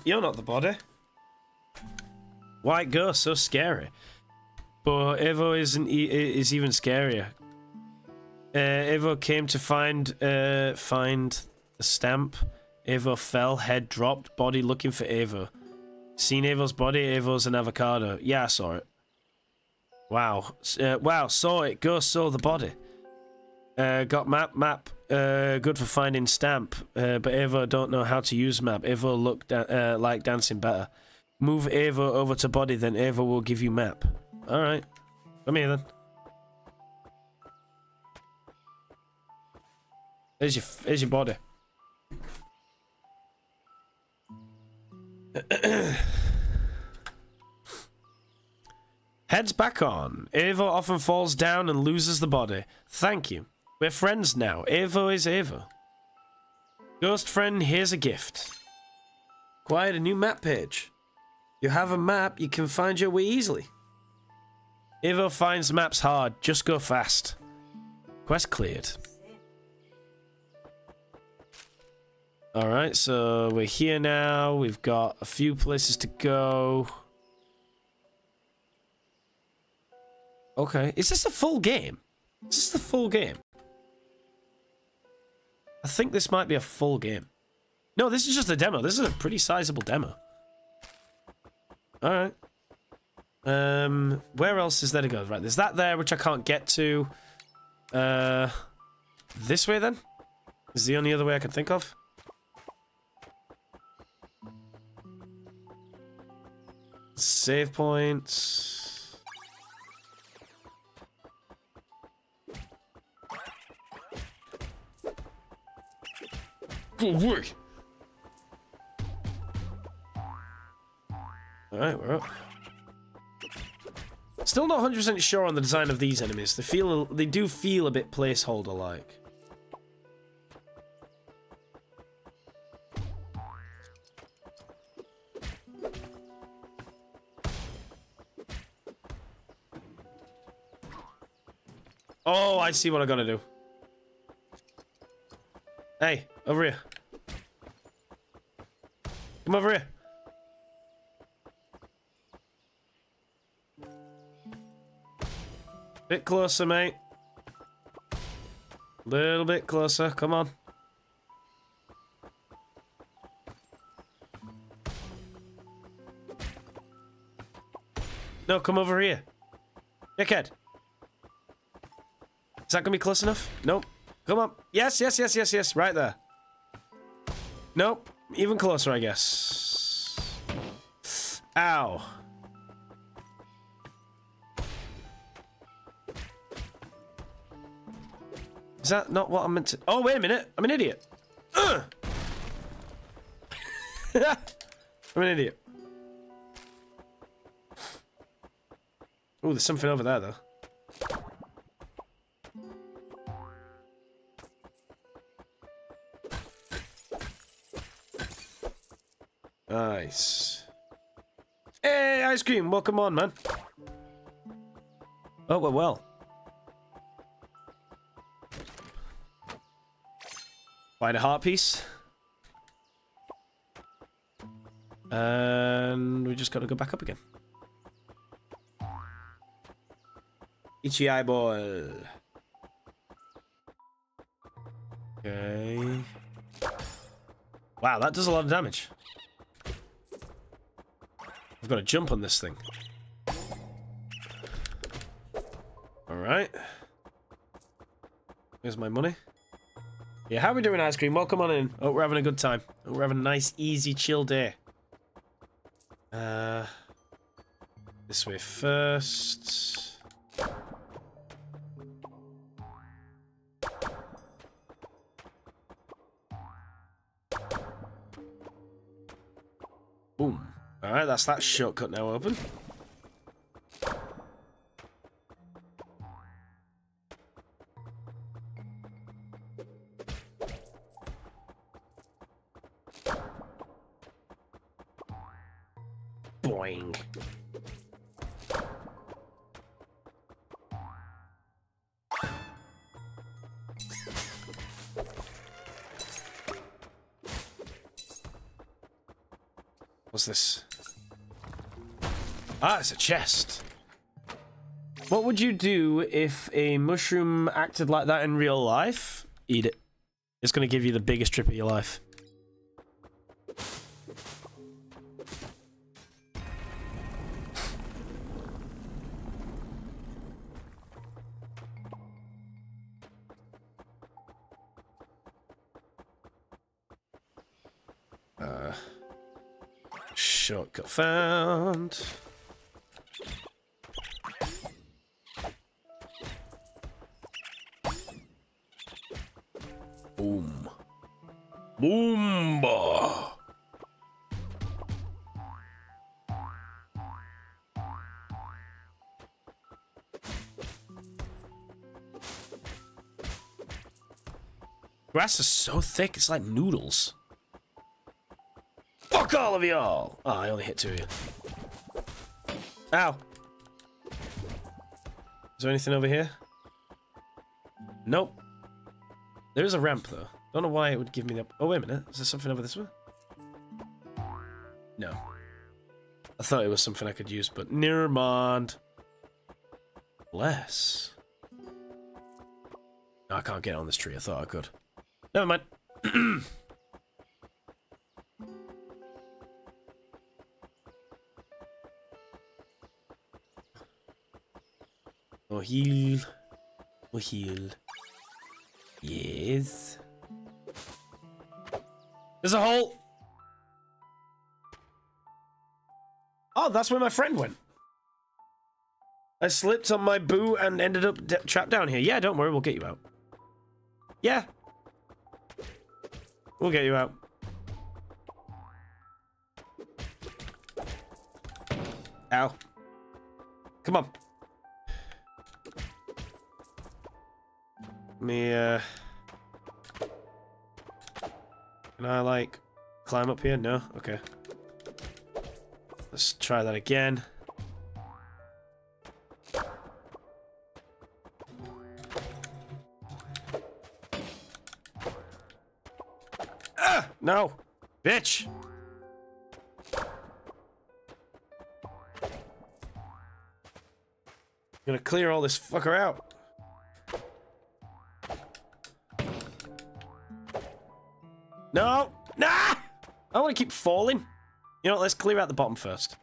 You're not the body. White ghost, so scary. But Evo is even scarier. Evo came to find the stamp. Evo fell, head dropped, body looking for Evo. Seen Evo's body. Evo's an avocado. Yeah, I saw it. Wow. Wow, saw it. Ghost saw the body. Got map. Good for finding stamp, but Evo don't know how to use map. Evo look like dancing better. Move Evo over to body, then Evo will give you map. Alright. Come here then. There's your body. Heads back on. Evo often falls down and loses the body. Thank you. We're friends now. Evo is Evo. Ghost friend, here's a gift. Acquired a new map page. You have a map, you can find your way easily. Evo finds maps hard. Just go fast. Quest cleared. Alright, so we're here now. We've got a few places to go. Okay. Is this the full game? Is this the full game? I think this might be a full game. No, this is just a demo. This is a pretty sizable demo. Alright. Where else is there to go? Right, there's that there, which I can't get to. This way, then? Is the only other way I can think of? Save points. Good work. Alright, we're up. Still not 100% sure on the design of these enemies. They do feel a bit placeholder-like. Oh, I see what I gotta do. Hey, over here. Come over here. Bit closer, mate. Little bit closer. Come on. No, come over here. Dickhead. Is that gonna be close enough? Nope. Come on. Yes, yes, yes, yes, yes. Right there. Nope. Even closer, I guess. Ow. Is that not what I meant to... Oh, wait a minute. I'm an idiot. I'm an idiot. Oh, there's something over there, though. Nice. Hey, ice cream. Welcome on, man. Oh, well. Find a heart piece. And we just got to go back up again. Itchy eyeball. Okay. Wow, that does a lot of damage. I've got to jump on this thing. Alright. Here's my money. Yeah, how are we doing, ice cream? Welcome on in. Oh, we're having a good time. Oh, we're having a nice, easy, chill day. This way first. Boom. Alright, that's that shortcut now open. Boing. What's this? Ah, it's a chest. What would you do if a mushroom acted like that in real life? Eat it. It's gonna give you the biggest trip of your life. Shortcut found. Boom. Boomba. Grass is so thick, it's like noodles. All of y'all! Oh, I only hit two of you. Ow! Is there anything over here? Nope. There is a ramp, though. Don't know why it would give me the... Oh, wait a minute. Is there something over this way? No. I thought it was something I could use, but... Never mind. Bless. No, I can't get on this tree. I thought I could. Never mind. Oh, heal. Oh, heal. Yes. There's a hole. Oh, that's where my friend went. I slipped on my boo and ended up trapped down here. Yeah, don't worry. We'll get you out. Yeah. We'll get you out. Ow. Come on. Me, can I, like, climb up here? No? Okay. Let's try that again. No! Bitch! I'm gonna clear all this fucker out. No! Nah! I don't wanna keep falling. You know what, let's clear out the bottom first.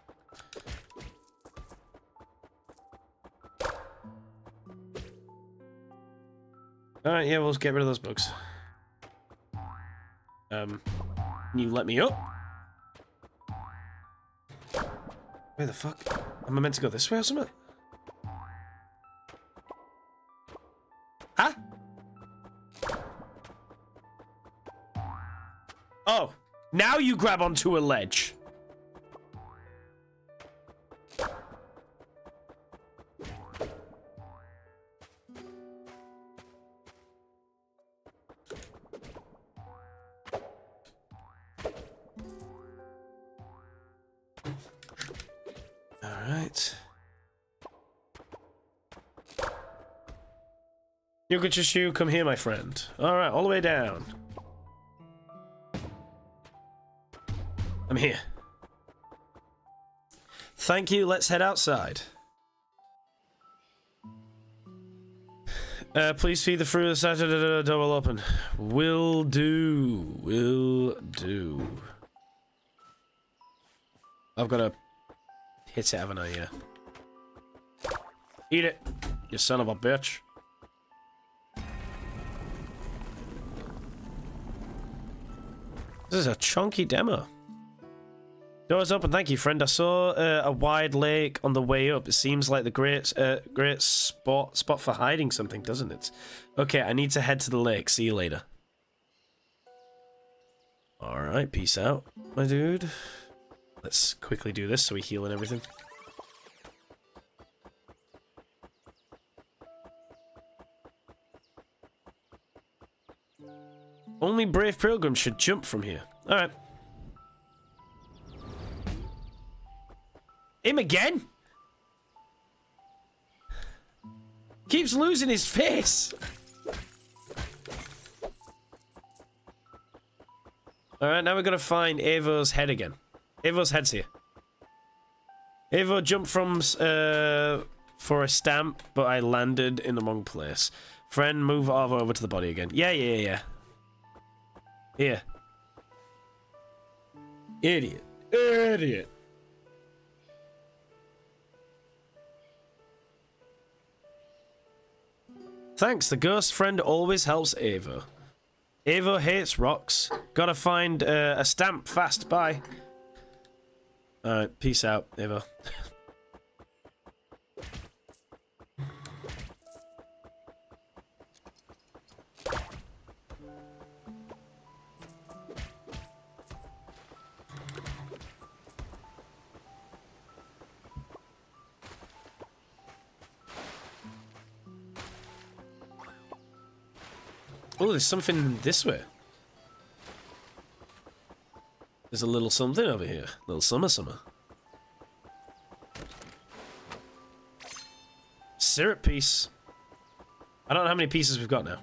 Alright, yeah, we'll just get rid of those bugs. Can you let me up? Where the fuck? Am I meant to go this way or something? Huh? Oh, now you grab onto a ledge. You get your shoe, come here, my friend. Alright, all the way down. I'm here. Thank you, let's head outside. Please feed the fruit of the Saturday double open. Will do. Will do. I've got to hit it, haven't I? Yeah. Eat it, you son of a bitch. This is a chunky demo. Doors open, thank you, friend. I saw a wide lake on the way up. It seems like the great spot for hiding something, doesn't it? Okay, I need to head to the lake. See you later. All right, peace out, my dude. Let's quickly do this so we heal and everything. Only brave pilgrims should jump from here. Alright. Him again? Keeps losing his face. Alright, now we're gonna find Evo's head again. Evo's head's here. Evo jumped from for a stamp, but I landed in the wrong place. Friend, move Arvo over to the body again. Yeah. Here. Idiot. Thanks, the ghost friend always helps Evo. Evo hates rocks. Gotta find a stamp fast, bye. Alright, peace out, Evo. Oh, there's something this way. There's a little something over here. Little summer. Syrup piece. I don't know how many pieces we've got now.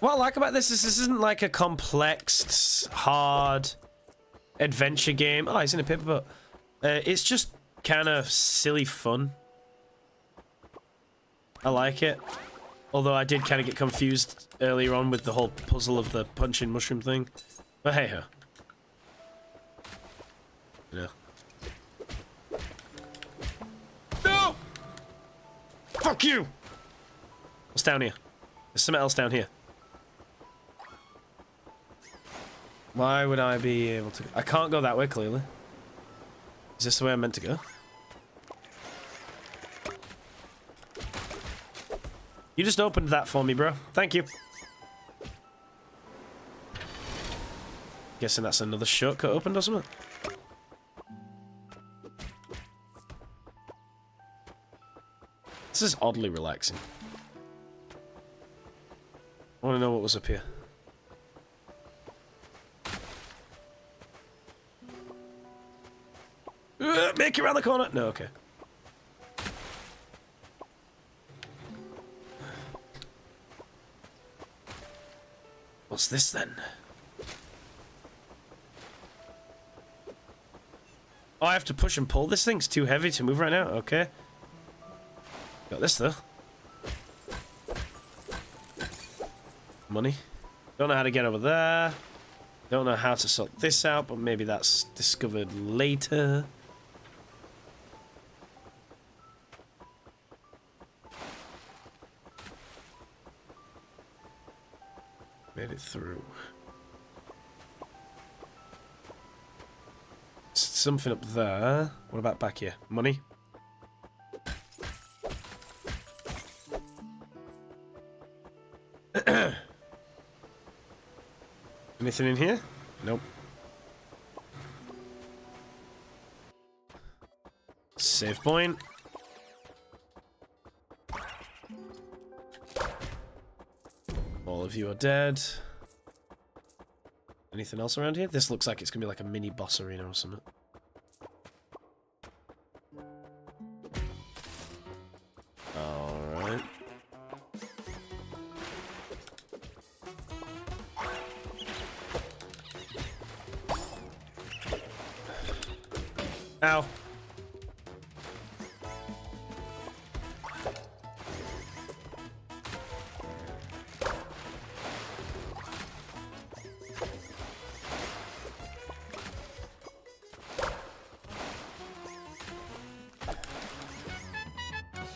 What I like about this is this isn't like a complex, hard adventure game. Oh, he's in a paper boat. It's just kind of silly fun. I like it. Although I did kind of get confused earlier on with the whole puzzle of the punching mushroom thing. But hey ho. No. No! Fuck you! What's down here? There's something else down here. Why would I be able to... I can't go that way, clearly. Is this the way I'm meant to go? You just opened that for me, bro. Thank you. Guessing that's another shortcut opened or something? This is oddly relaxing. I want to know what was up here. Make it around the corner! No, okay. What's this then? Oh, I have to push and pull. This thing's too heavy to move right now. Okay. Got this though. Money. Don't know how to get over there. Don't know how to sort this out, but maybe that's discovered later. Made it through. Something up there. What about back here? Money? Anything in here? Nope. Save point. All of you are dead. Anything else around here? This looks like it's gonna be like a mini boss arena or something. Ow.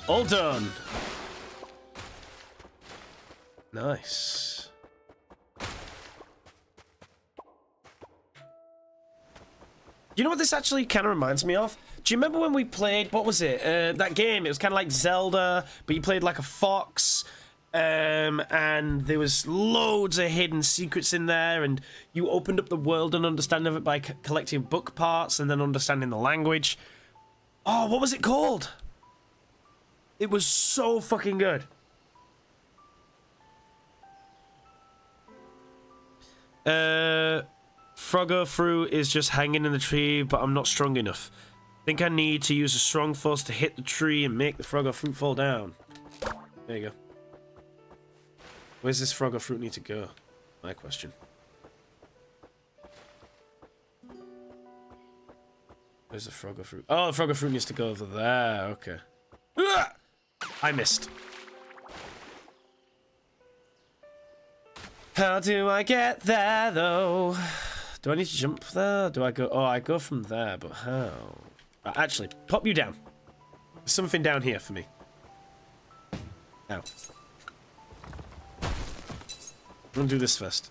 All done. Nice. You know what this actually kind of reminds me of? Do you remember when we played, what was it? That game, it was kind of like Zelda, but you played like a fox, and there was loads of hidden secrets in there, and you opened up the world and understanding of it by collecting book parts and then understanding the language. Oh, what was it called? It was so fucking good. Froggo fruit is just hanging in the tree, but I'm not strong enough. Think I need to use a strong force to hit the tree and make the Froggo fruit fall down. There you go. Where's this Froggo fruit need to go? My question. Where's the Froggo fruit? Oh, the Froggo fruit needs to go over there. Okay. Ah! I missed. How do I get there though? Do I need to jump there? Do I go? Oh, I go from there, but how? Actually, pop you down. There's something down here for me. Ow. I'm gonna do this first.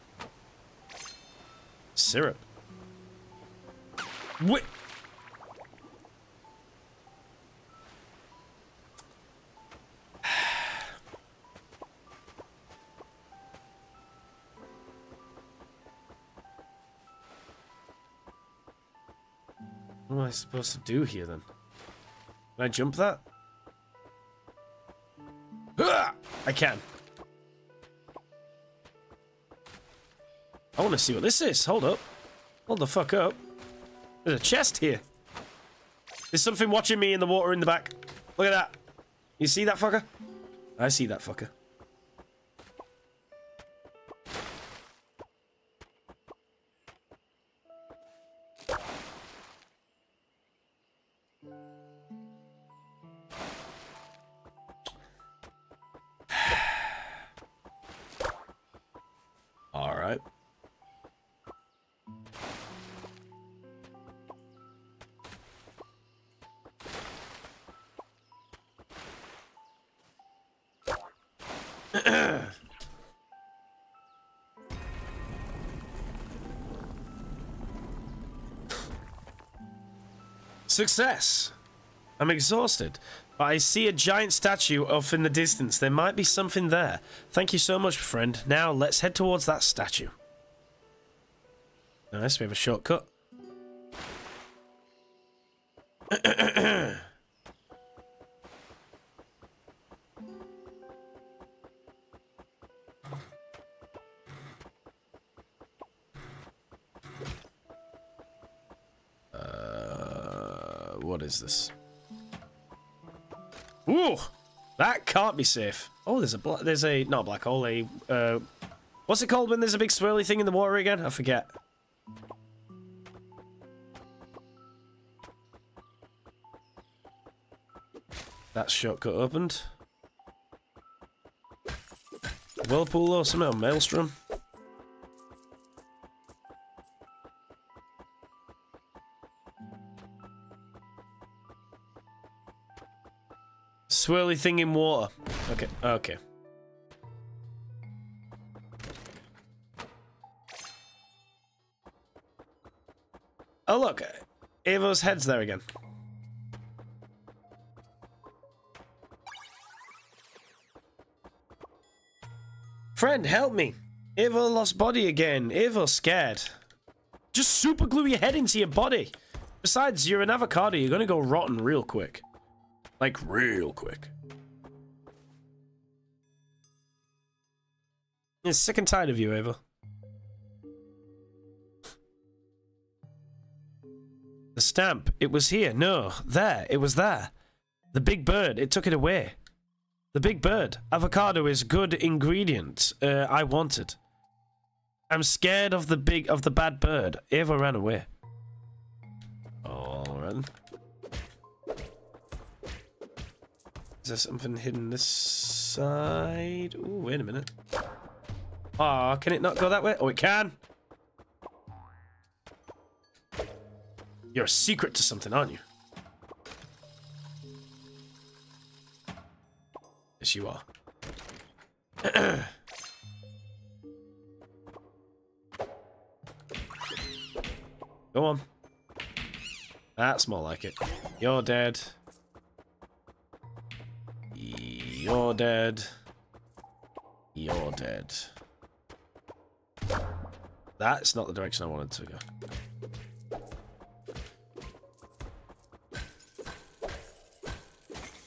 Syrup. Wait. What am I supposed to do here then? Can I jump that? I can. I want to see what this is. Hold up. Hold the fuck up. There's a chest here. There's something watching me in the water in the back. Look at that. You see that fucker? I see that fucker. Success. I'm exhausted, but I see a giant statue off in the distance. There might be something there. Thank you so much, friend. Now let's head towards that statue. Nice, we have a shortcut. What is this? Ooh, that can't be safe. Oh, there's a not a black hole, a What's it called when there's a big swirly thing in the water again? I forget. That shortcut opened. Whirlpool or somehow Maelstrom. Swirly thing in water. Okay, okay. Oh look, Evo's head's there again. Friend, help me! Evo lost body again. Evo scared. Just super glue your head into your body. Besides, you're an avocado. You're gonna go rotten real quick. Like real quick. I'm sick and tired of you, Evo. The stamp, it was here, no, there, it was there. The big bird, it took it away. The big bird, avocado is good ingredient, I want it. I'm scared of the bad bird. Evo ran away. Alright. Is there something hidden this side? Ooh, wait a minute. Aw, can it not go that way? Oh, it can! You're a secret to something, aren't you? Yes, you are. Go on. That's more like it. You're dead. You're dead. You're dead. That's not the direction I wanted to go.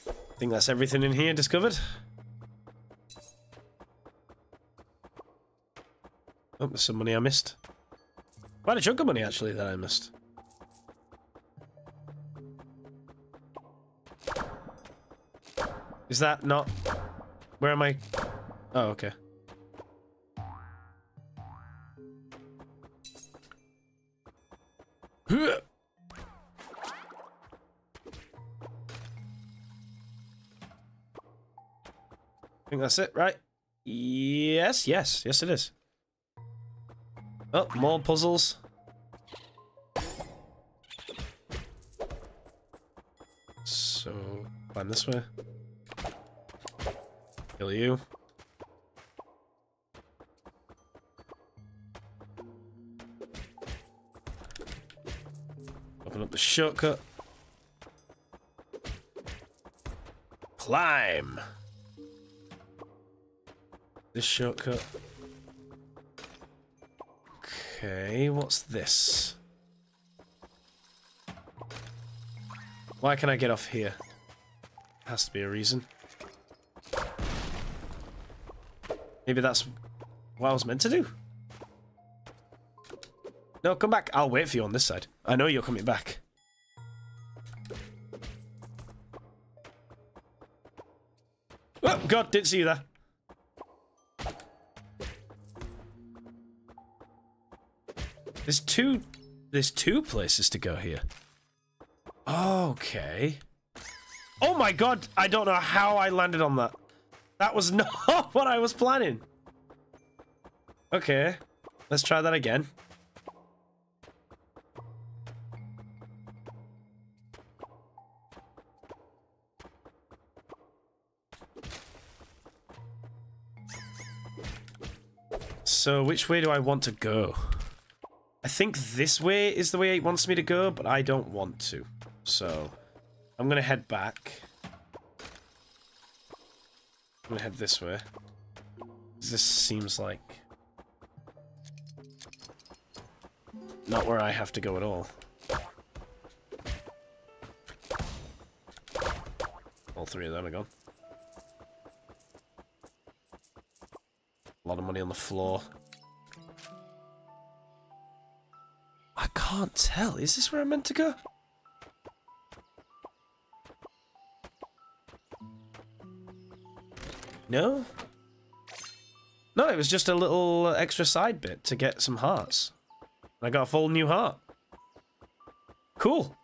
I think that's everything in here discovered. Oh, there's some money I missed. Quite a chunk of money, actually, that I missed. Is that not... Where am I? Oh, okay. I think that's it, right? Yes, yes, yes it is. Oh, more puzzles. So, climb this way. Kill you. Open up the shortcut. Climb! This shortcut. Okay, what's this? Why can I get off here? Has to be a reason. Maybe that's what I was meant to do? No, come back. I'll wait for you on this side. I know you're coming back. Oh, God, didn't see you there. There's two places to go here. Okay. Oh my god, I don't know how I landed on that. That was not what I was planning. Okay, let's try that again. So which way do I want to go? I think this way is the way it wants me to go, but I don't want to. So, I'm going to head back. I'm going to head this way. This seems like... not where I have to go at all. All three of them are gone. A lot of money on the floor. I can't tell. Is this where I'm meant to go? No? No, it was just a little extra side bit to get some hearts. I got a full new heart. Cool.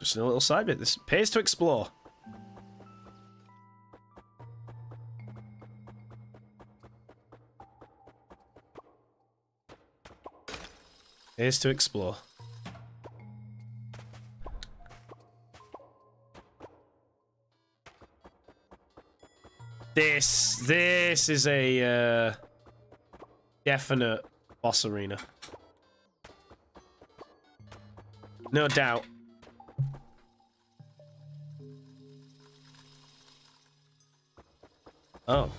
Just a little side bit. This pays to explore. Pays to explore. This is a definite boss arena. No doubt. Oh.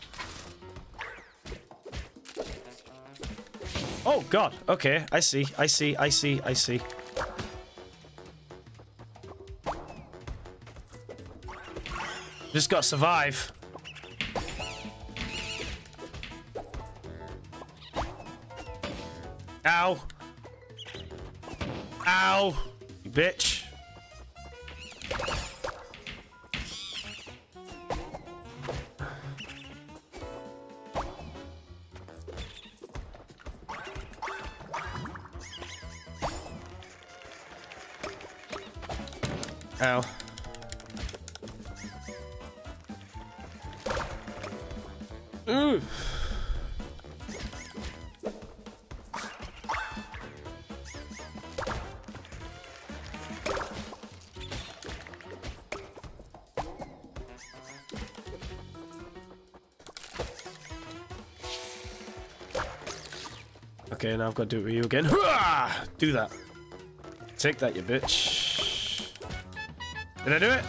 Oh god, okay, I see. Just gotta survive. Ow. Ow, you bitch. Ow. Ooh. Okay, now I've got to do it with you again. Do that. Take that, you bitch. Did I do it?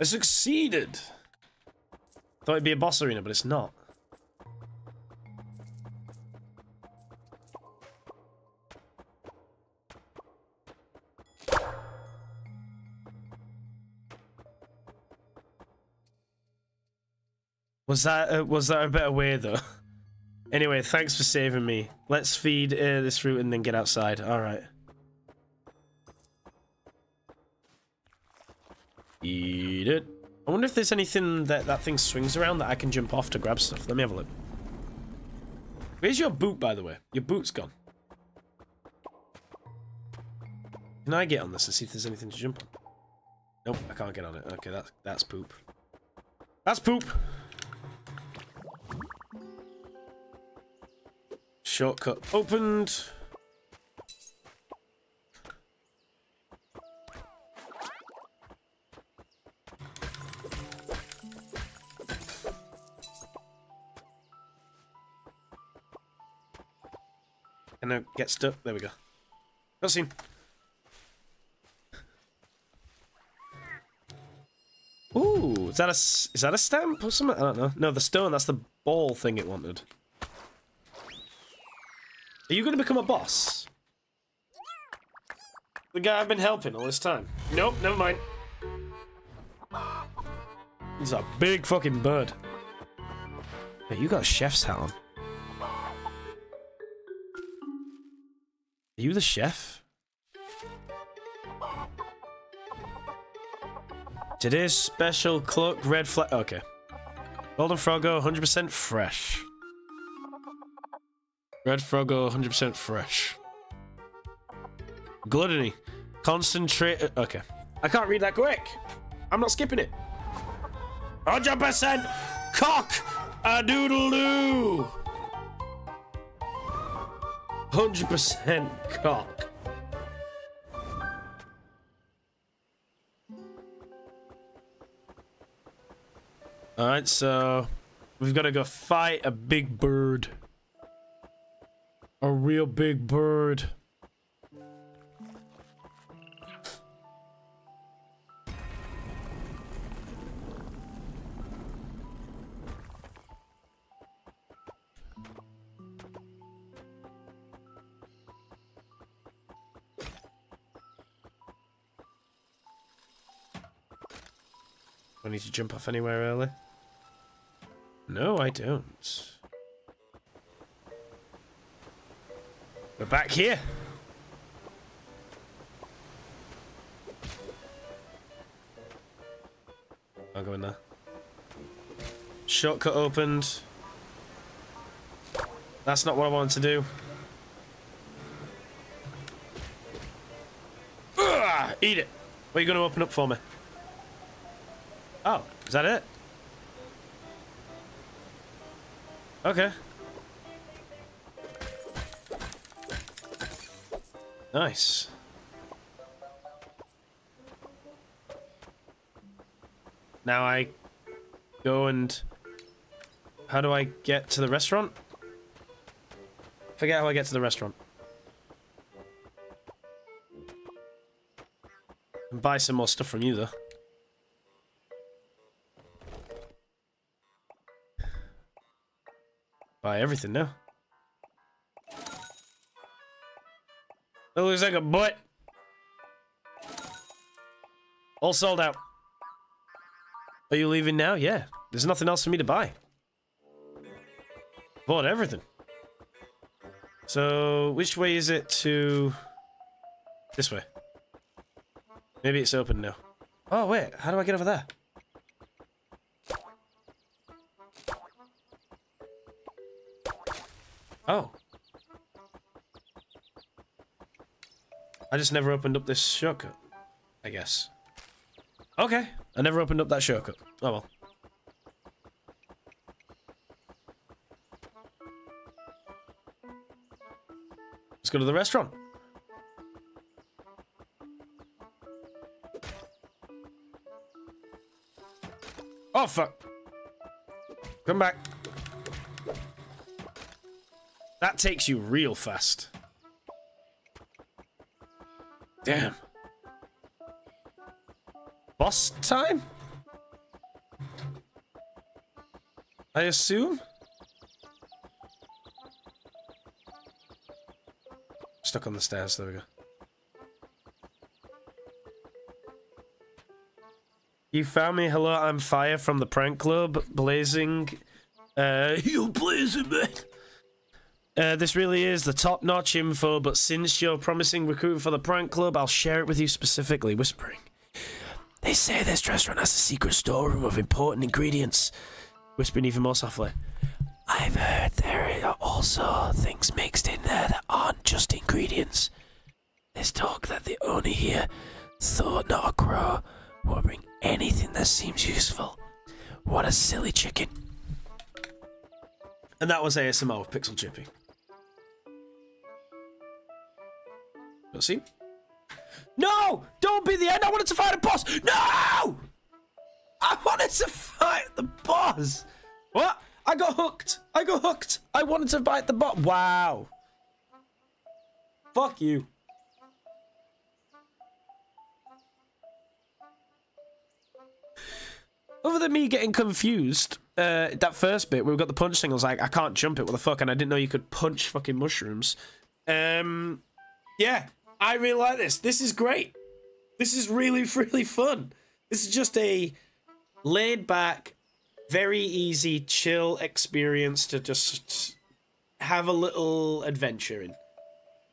I succeeded! Thought it'd be a boss arena, but it's not. Was that a better way though? Anyway, thanks for saving me. Let's feed this route and then get outside. All right. Eat it. I wonder if there's anything that thing swings around that I can jump off to grab stuff. Let me have a look. Where's your boot, by the way? Your boot's gone. Can I get on this and see if there's anything to jump on? Nope, I can't get on it. Okay, that's poop. That's poop! Shortcut opened. No, get stuck. There we go. Cutscene. Ooh, is that a stamp or something? I don't know. No, the stone. That's the ball thing it wanted. Are you going to become a boss? The guy I've been helping all this time. Nope, never mind. He's a big fucking bird. Hey, you got a chef's hat on. Are you the chef? Today's special cloak, red flag. Okay. Golden Froggo, 100% fresh. Red Froggo, 100% fresh. Gluttony. Concentrate. Okay. I can't read that quick. I'm not skipping it. 100% cock a doodle doo. 100% cock. Alright, so we've got to go fight a big bird. A real big bird. I need to jump off anywhere early. No, I don't. We're back here. I'll go in there. Shortcut opened. That's not what I wanted to do. Ugh, eat it. What are you going to open up for me? Oh, is that it? Okay. Nice. Now I go and... How do I get to the restaurant? Forget how I get to the restaurant. And buy some more stuff from you, though. Buy everything now. That looks like a butt. All sold out. Are you leaving now? Yeah. There's nothing else for me to buy. Bought everything. So, which way is it to... This way. Maybe it's open now. Oh, wait. How do I get over there? Oh. I just never opened up this shortcut, I guess. Okay. I never opened up that shortcut. Oh, well. Let's go to the restaurant. Oh, fuck. Come back. That takes you real fast. Damn. Boss time? I assume? Stuck on the stairs, there we go. You found me, hello, I'm Fire from the Prank Club, blazing. You blazing, man! This really is the top-notch info, but since you're promising recruiting for the Prank Club, I'll share it with you specifically. Whispering. They say this restaurant has a secret storeroom of important ingredients. Whispering even more softly. I've heard there are also things mixed in there that aren't just ingredients. There's talk that the owner here, Thornocrow, will bring anything that seems useful. What a silly chicken. And that was ASMR with Pixel Chippy. Let's see. No! Don't be the end! I wanted to fight the boss! No! I wanted to fight the boss! What? I got hooked! I got hooked! I wanted to fight the boss! Wow! Fuck you. Other than me getting confused, that first bit, we got the punch thing, I was like, I can't jump it, what the fuck, and I didn't know you could punch fucking mushrooms. Yeah. I really like this. This is great. This is really, really fun. This is just a laid-back, very easy, chill experience to just have a little adventure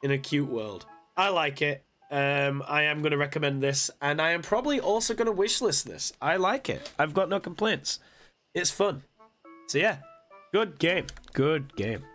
in a cute world. I like it. I am going to recommend this, and I am probably also going to wishlist this. I like it. I've got no complaints. It's fun. So yeah, good game. Good game.